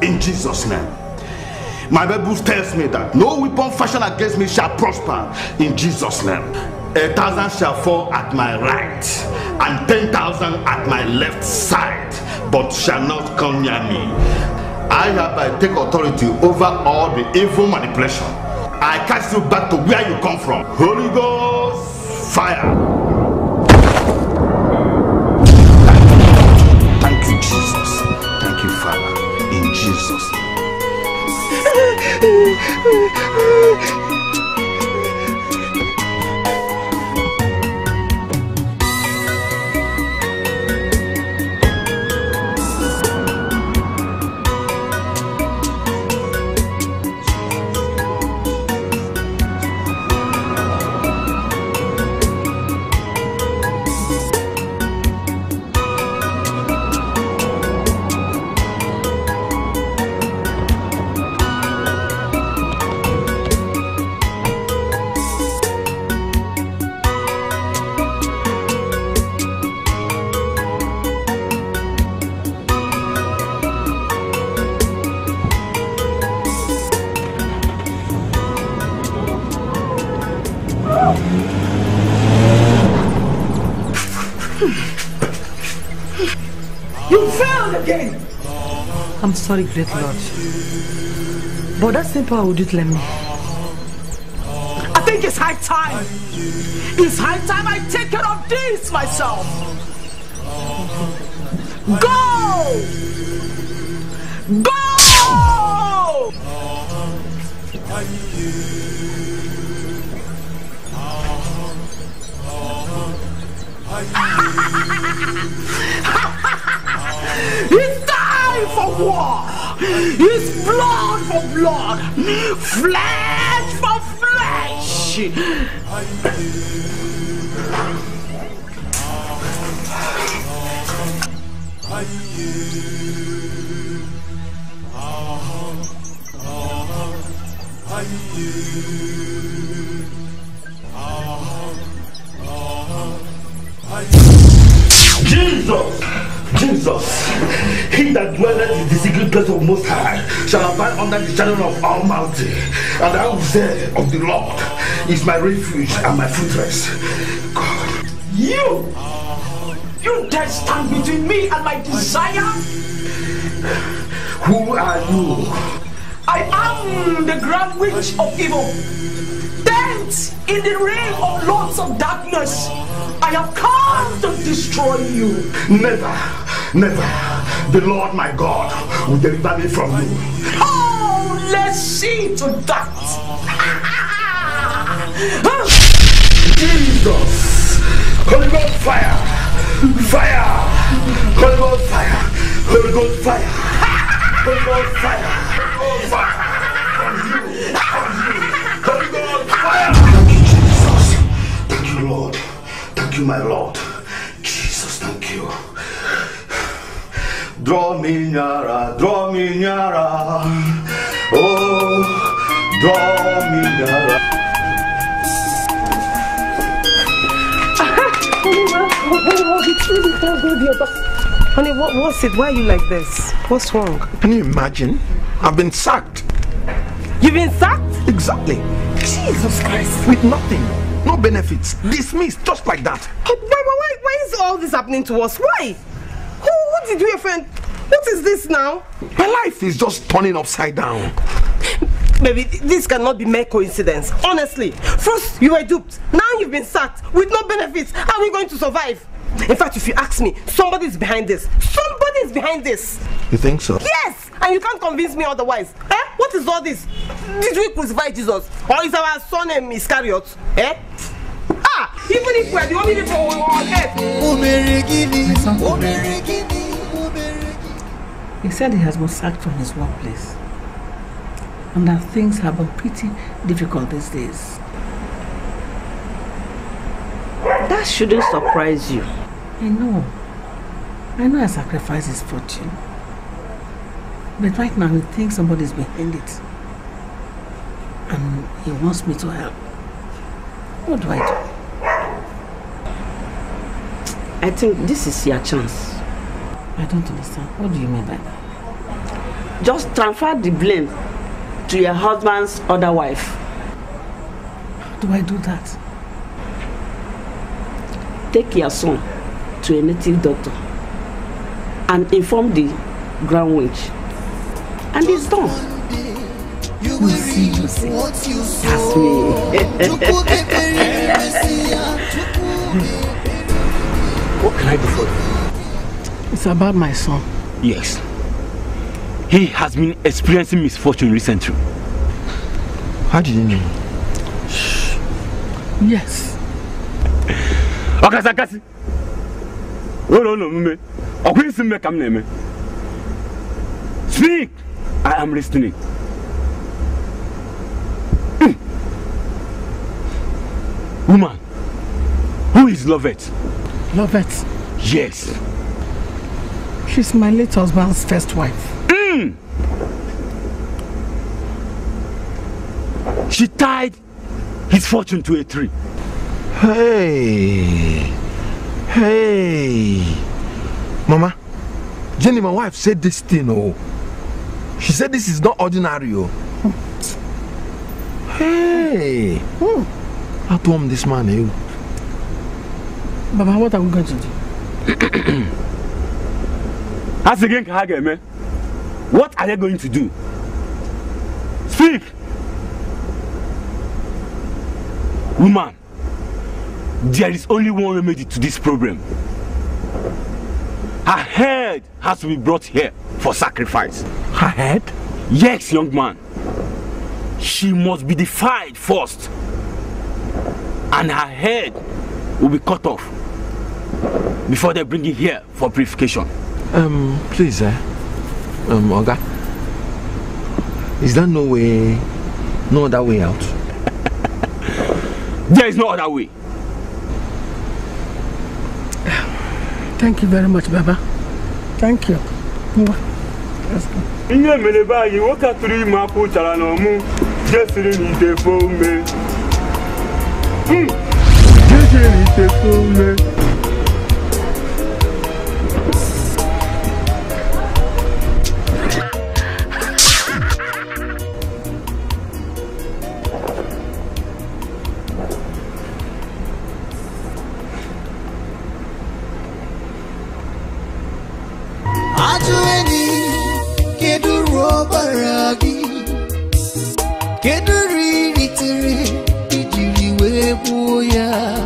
In Jesus' name. My Bible tells me that no weapon fashioned against me shall prosper. In Jesus' name. 1,000 shall fall at my right and 10,000 at my left side, but shall not come near me. I hereby take authority over all the evil manipulation. I cast you back to where you come from. Holy Ghost fire. I'm sorry, great Lord, but that simple would it let me. I think it's high time. It's high time I take care of this myself. Go! Go! It's time for war! It's blood for blood! Flesh for flesh! Jesus! Jesus! He He that dwelleth in the secret place of Most High shall abide under the shadow of Almighty. And I will say of the Lord is my refuge and my fortress. God, you dare stand between me and my desire? Who are you? I am the Grand Witch of Evil. Dance in the reign of lords of darkness. I have come to destroy you. Never, never. The Lord my God will deliver me from you. Oh, let's see to that. Jesus. Holy Ghost fire. Fire. Holy Ghost fire. Holy Ghost fire. Holy Ghost fire. Holy Ghost fire. Holy Ghost fire. Thank you, Jesus. Thank you, Lord. Thank you, my Lord. Jesus, thank you. Draw me nearer, oh, draw me nearer. Honey, what was it? Why are you like this? What's wrong? Can you imagine? I've been sacked. You've been sacked? Exactly. Jesus Christ. With nothing. No benefits. Dismissed just like that. But why is all this happening to us? Why? Who did we offend? What is this now? My life is just turning upside down. Baby, this cannot be mere coincidence. Honestly, first you were duped. Now you've been sacked with no benefits. How are we going to survive? In fact, if you ask me, somebody is behind this. Somebody is behind this. You think so? Yes, and you can't convince me otherwise. Eh? What is all this? Did we crucify Jesus? Or is our surname Iscariot? Eh? Ah, even if we are the only people on earth. He said he has been sacked from his workplace. And that things have been pretty difficult these days. That shouldn't surprise you. I know I sacrificed his fortune. But right now he thinks somebody's behind it. And he wants me to help. What do I do? I think this is your chance. I don't understand. What do you mean by that? Just transfer the blame to your husband's other wife. How do I do that? Take your son to a native doctor and inform the Grand Witch. And it's done. You see. That's me. What can I do for you? It's about my son. Yes. He has been experiencing misfortune recently. How did you know? Shh. Yes. Okasakasi. No, me. Okwisimbe kamneme. Speak. I am listening. Woman, who is Lovett? Lovett? Yes. She's my late husband's first wife. She tied his fortune to a tree. Hey, Mama, Jenny, my wife said this thing. Oh, she said this is not ordinary. Oh, hey, at home this man. Hey. Baba, what are we going to do? Ask again, Kahage, man. What are they going to do? Speak, woman. There is only one remedy to this problem. Her head has to be brought here for sacrifice. Her head? Yes, young man. She must be defied first. And her head will be cut off before they bring it here for purification. Please, Oga. Is there no other way out? There is no other way. Thank you very much, Baba. Thank you. Let's go. ragi keduri ritiri ijiriwe buya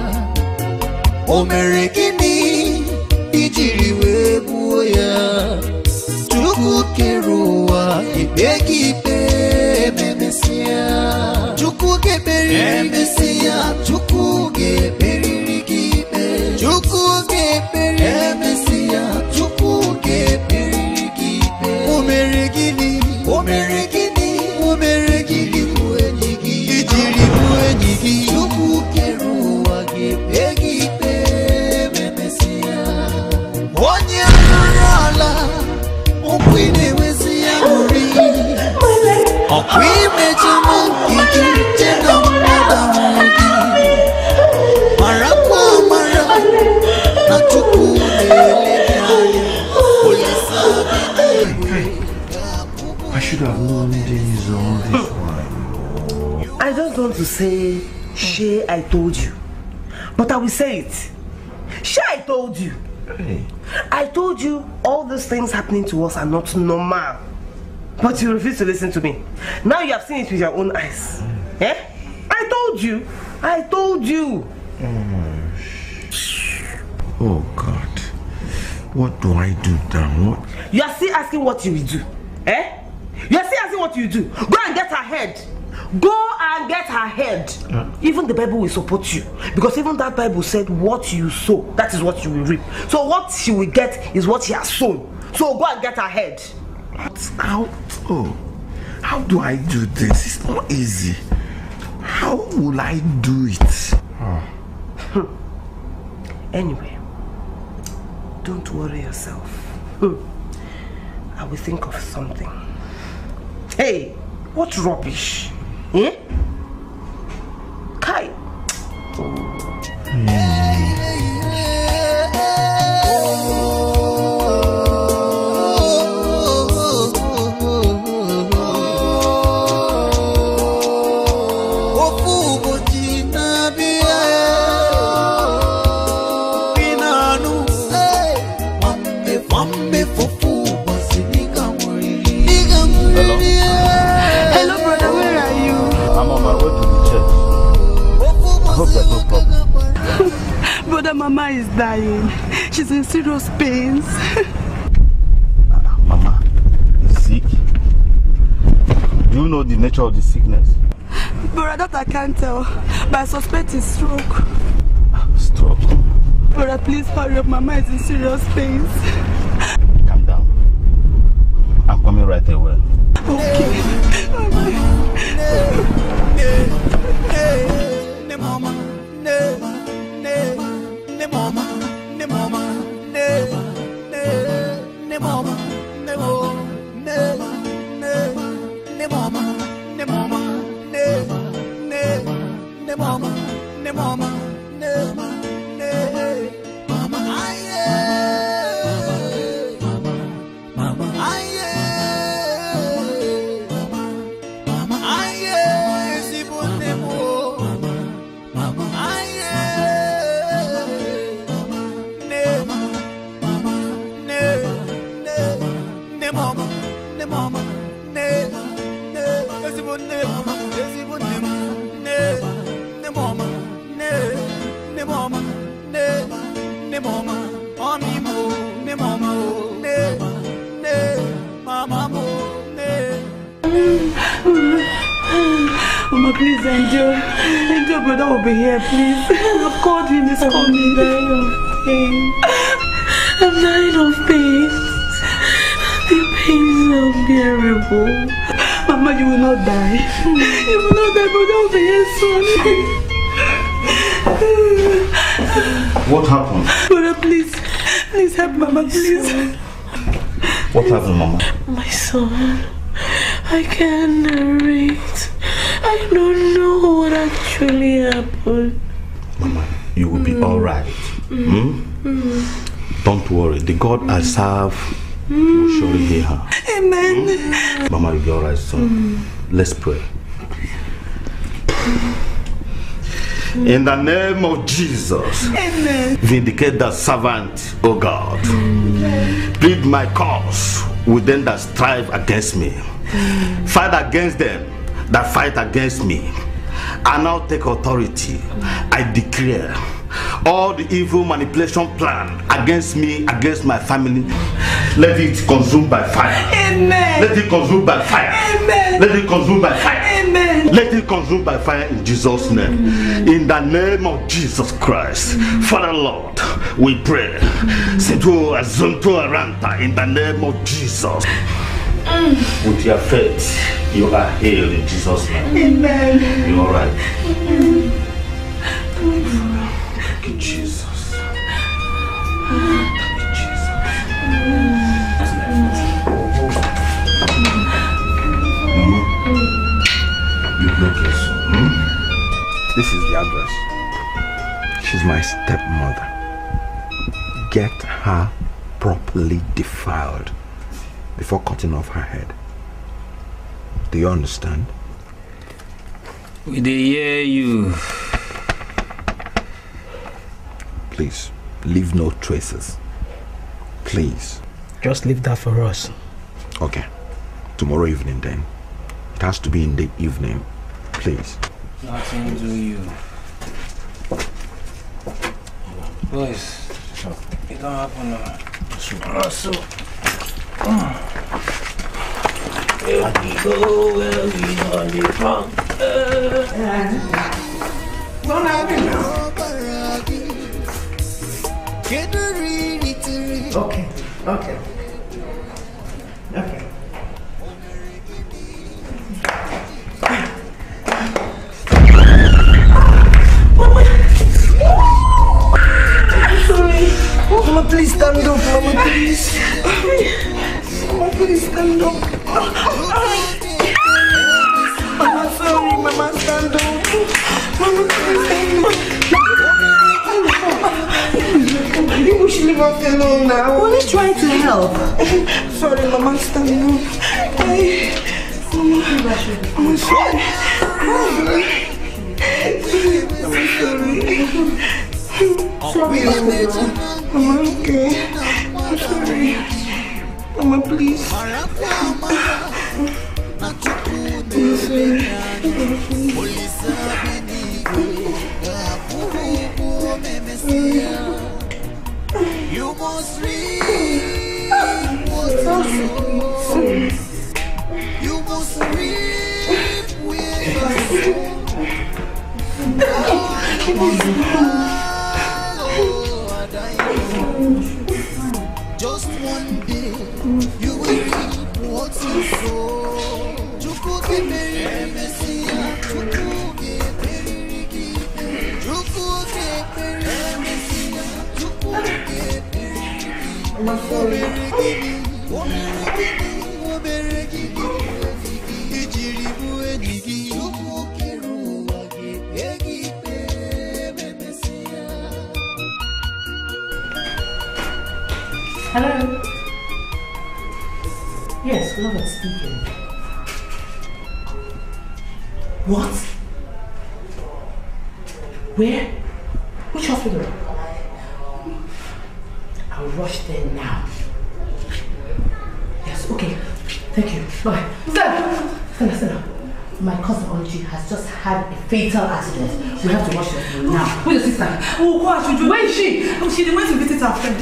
omere kini ijiriwe buya tukukeruwa ibeki pe memesia tukukeberia tukukeberiki pe tukukeberia memesia tukukeberiki Omeregili, omeregili, omeregili, omeregili, omeregili, Chukukeru wagebegi pe memesia Onyanarala, okwine wezia muri Okwime chamangi, tena mwada mwagi Mara kwa mara, na chukumeleka Olisabi I should have known this all this while. I just want to say, Shay, I told you. But I will say it. Shay, I told you. Hey. I told you all these things happening to us are not normal. But you refuse to listen to me. Now you have seen it with your own eyes. Mm. Eh? I told you. I told you. Oh, oh God. What do I do now? You are still asking what you will do. Eh? You are still asking what you do. Go and get her head. Go and get her head. Even the Bible will support you. Because even that Bible said what you sow, that is what you will reap. So what she will get is what she has sown. So go and get her head. How do I do this? It's not easy. How will I do it? Anyway. Don't worry yourself. I will think of something. Hey, what rubbish? Eh? Kai. Mama is dying. She's in serious pains. Mama is sick? Do you know the nature of the sickness? Brother, that I can't tell, but I suspect it's stroke. Stroke? Brother, please hurry up. Mama is in serious pains. Calm down. I'm coming right away. Okay. Mama. Mama, ne mama, ne ne mama, ne mama, ne ne mama, ne mama, ne ne mama, ne mama, ne mama, aye, mama, mama, aye, mama, aye, si bonne mo, mama, aye. Mama, ne, ne, esi bonne mama, esi bonne mama, ne, ne mama, ne, ne mama, ne, ne mama, ami mo, ne mama o, ne, ne, mama mo, ne. Mama, please enjoy, brother will be here, please. I've called him, he's coming. I'm dying of pain. The pain is unbearable. Mama, you will not die. You will not die, but I'll be here soon. What happened? Brother, please. Please help Mama, please. What happened, Mama? My son, I can't narrate. I don't know what actually happened. Mama, you will be alright. Don't worry. The God I serve will surely hear her. Amen. Mama, you'll be alright soon. Let's pray. In the name of Jesus, amen. Vindicate the servant, O God. Plead my cause with them that strive against me. Fight against them that fight against me. I now take authority. I declare all the evil manipulation plan against me, against my family, let it consume by fire. Amen. Let it consume by fire. Amen. Let it consume by fire. Amen. Let it consume by fire in Jesus' name. Amen. In the name of Jesus Christ. Amen. Father Lord, we pray. Amen. In the name of Jesus. With your faith, you are healed in Jesus' name. Amen. You're alright. Thank you, Jesus. Thank you, Jesus. You broke your soul. This is the address. She's my stepmother. Get her properly defiled before cutting off her head. Do you understand? We dey hear you. Please, leave no traces. Please. Just leave that for us. Okay. Tomorrow evening then. It has to be in the evening. Please. Nothing to you. Boys, it don't happen now. Russell. Where we go, where we on the pump. Don't happen now. Okay, okay. Okay. I'm sorry. Mama, please stand up, Mama, please. Mama, please stand up. Mama, sorry, Mama, stand up. Mama, please stand up. You should leave us alone now. Only try to help. Sorry, Mama, stand up. Mama, sorry. Mama, okay. I'm sorry. Mama, please. You must read you must read with just one day. You will keep what you sow. You could be very messy. You could be very deep. You could be very messy. You could be very deep. I'm sorry. I'm very deep. I'm very deep. Hello. Yes, Lord speaking. What? Where? Which hospital? I'll rush there now. Yes, okay. Thank you. Bye. Stand up. My cousin Oluchi has just had a fatal accident. We have to rush her now. Where's your sister? Oh gosh, would you? Where is she? Oh, she went to visit her friend.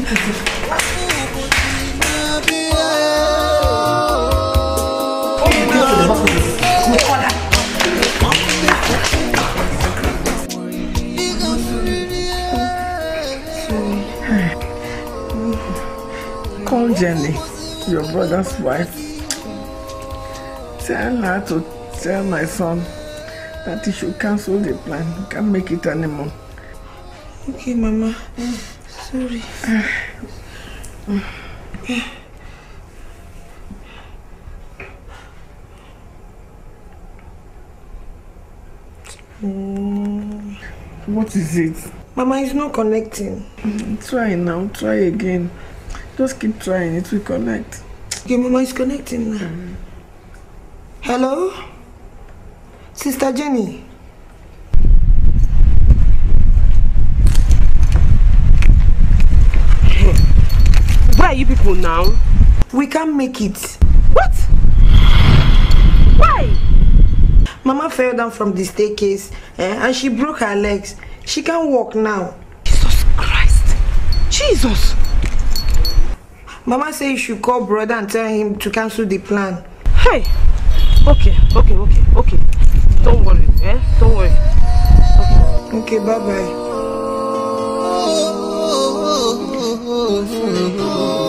Call Jenny, your brother's wife. Tell her to tell my son that he should cancel the plan. He can't make it anymore. Okay, Mama. Sorry. What is it? Mama, it's not connecting. Try now, try again. Just keep trying, it will connect. Okay, Mama, it's connecting now. Hello? Sister Jenny? Where are you people now? We can't make it. What? Why? Mama fell down from the staircase and she broke her legs. She can't walk now. Jesus Christ. Jesus. Mama said you should call brother and tell him to cancel the plan. Hey. Okay. Don't worry, Don't worry. Okay, bye-bye. Move, move, move.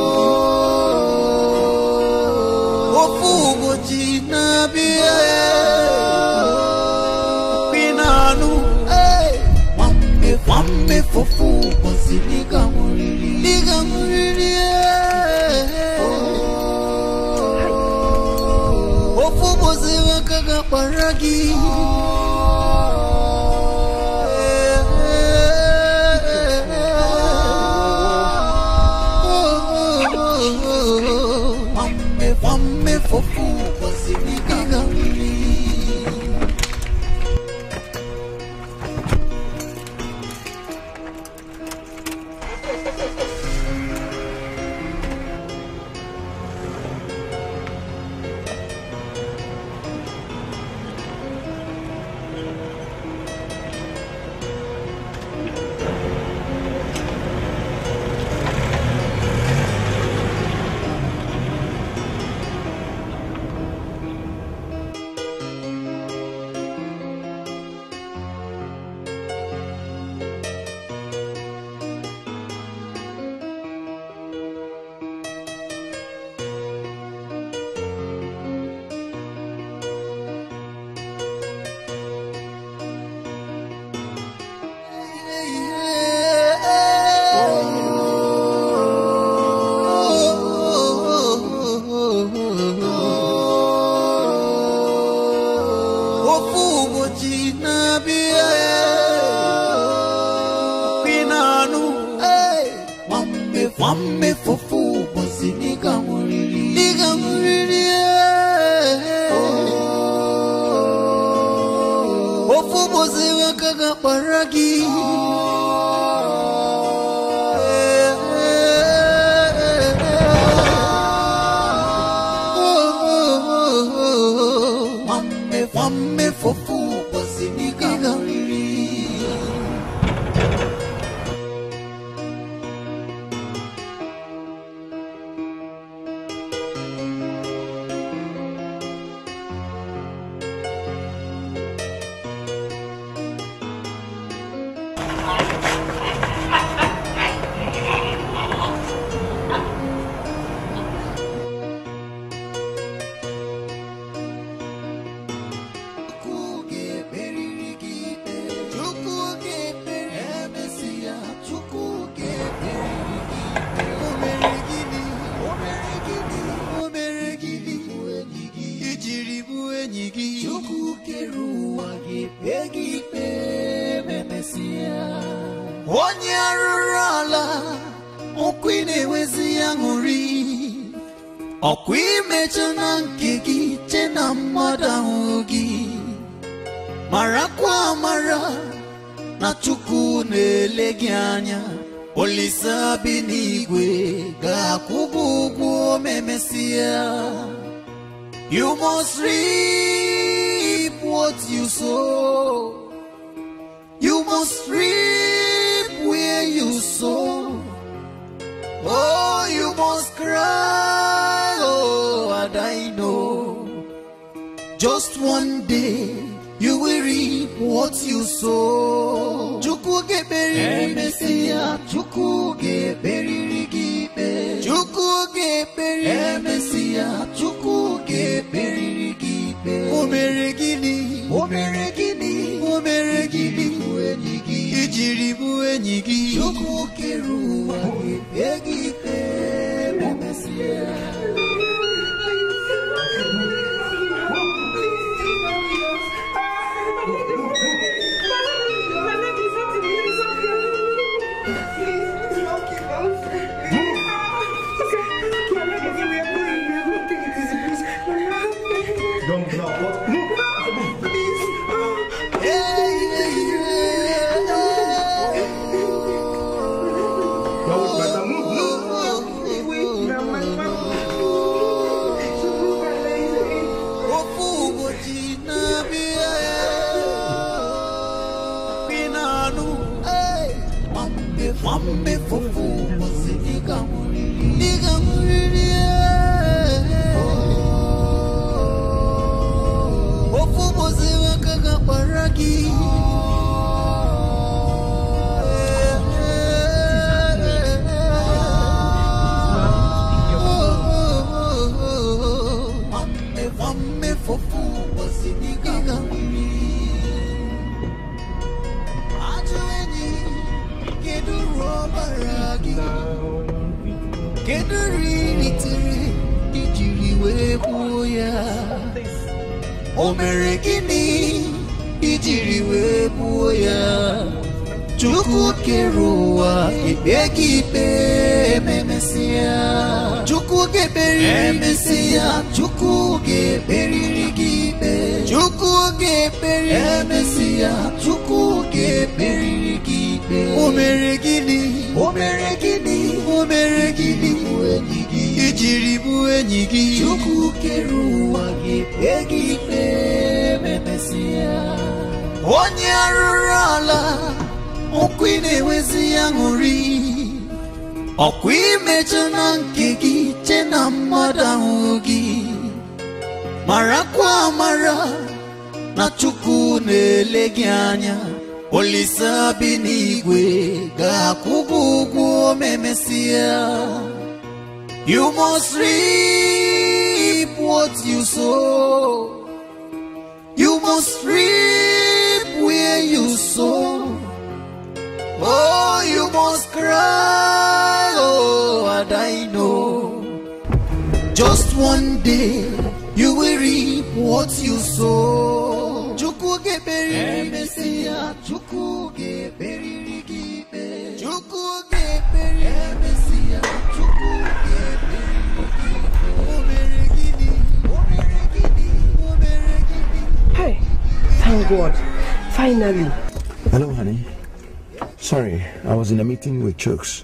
Chooks,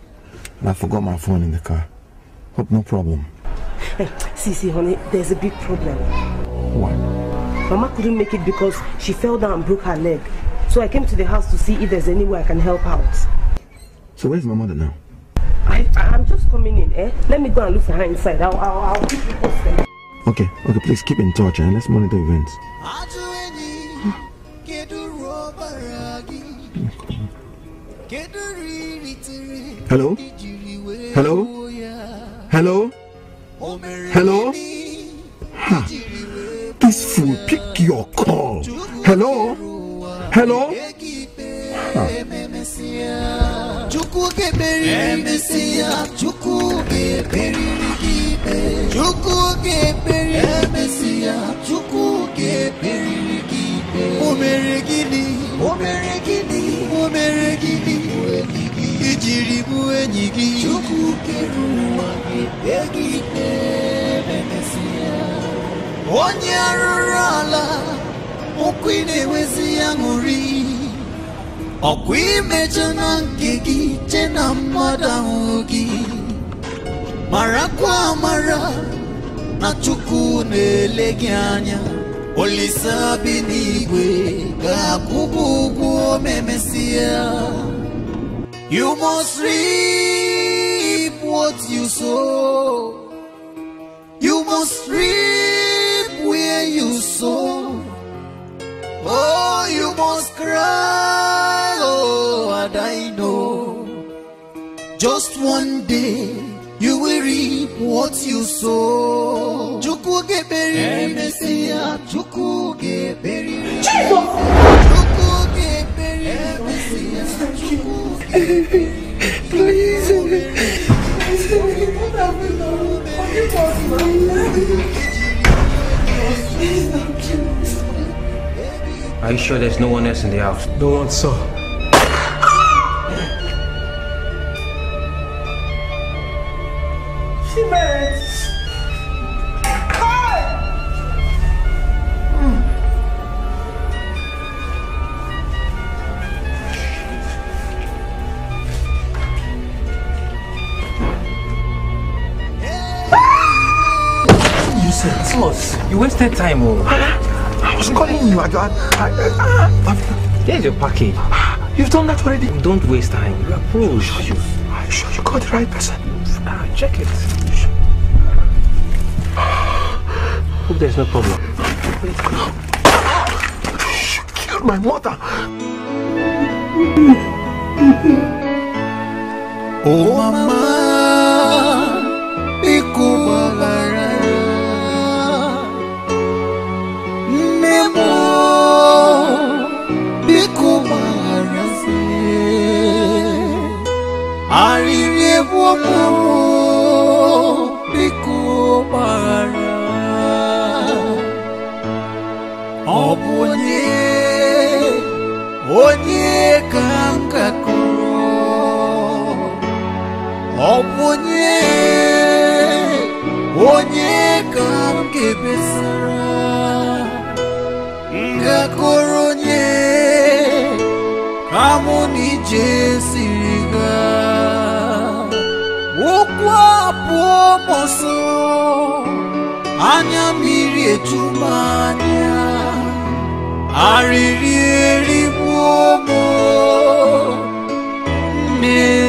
and I forgot my phone in the car. Hope no problem. Hey, Cece, honey, there's a big problem. What? Mama couldn't make it because she fell down and broke her leg. So I came to the house to see if there's any way I can help out. So where's my mother now? I'm just coming in, eh? Let me go and look for her inside. I'll keep you posted. Okay, okay, please keep in touch and let's monitor events. Hello? Hello? Hello? Hello? Ha. This fool, pick your call. Hello? Hello? You must reap what you sow. You must reap where you sow. Oh, you must cry, oh, and I know. Just one day you will reap what you sow. Are you sure there's no one else in the house? No one saw. She married. You wasted time, oh. I was calling you. There's your package. You've done that already. Don't waste time. You're pros. Are you sure you got the right person? Check it. Hope there's no problem. Wait, you killed my mother. Oh, mama, ikumalara, nemo, ikumalara se, ariye bomo, ikumara, obunye, onye kangako. Obunye, onye kamke besara, ngakoronye, kamoni jesiriga, ukwa pomoso, anyamiri etumanya, ariri ribomo, ne.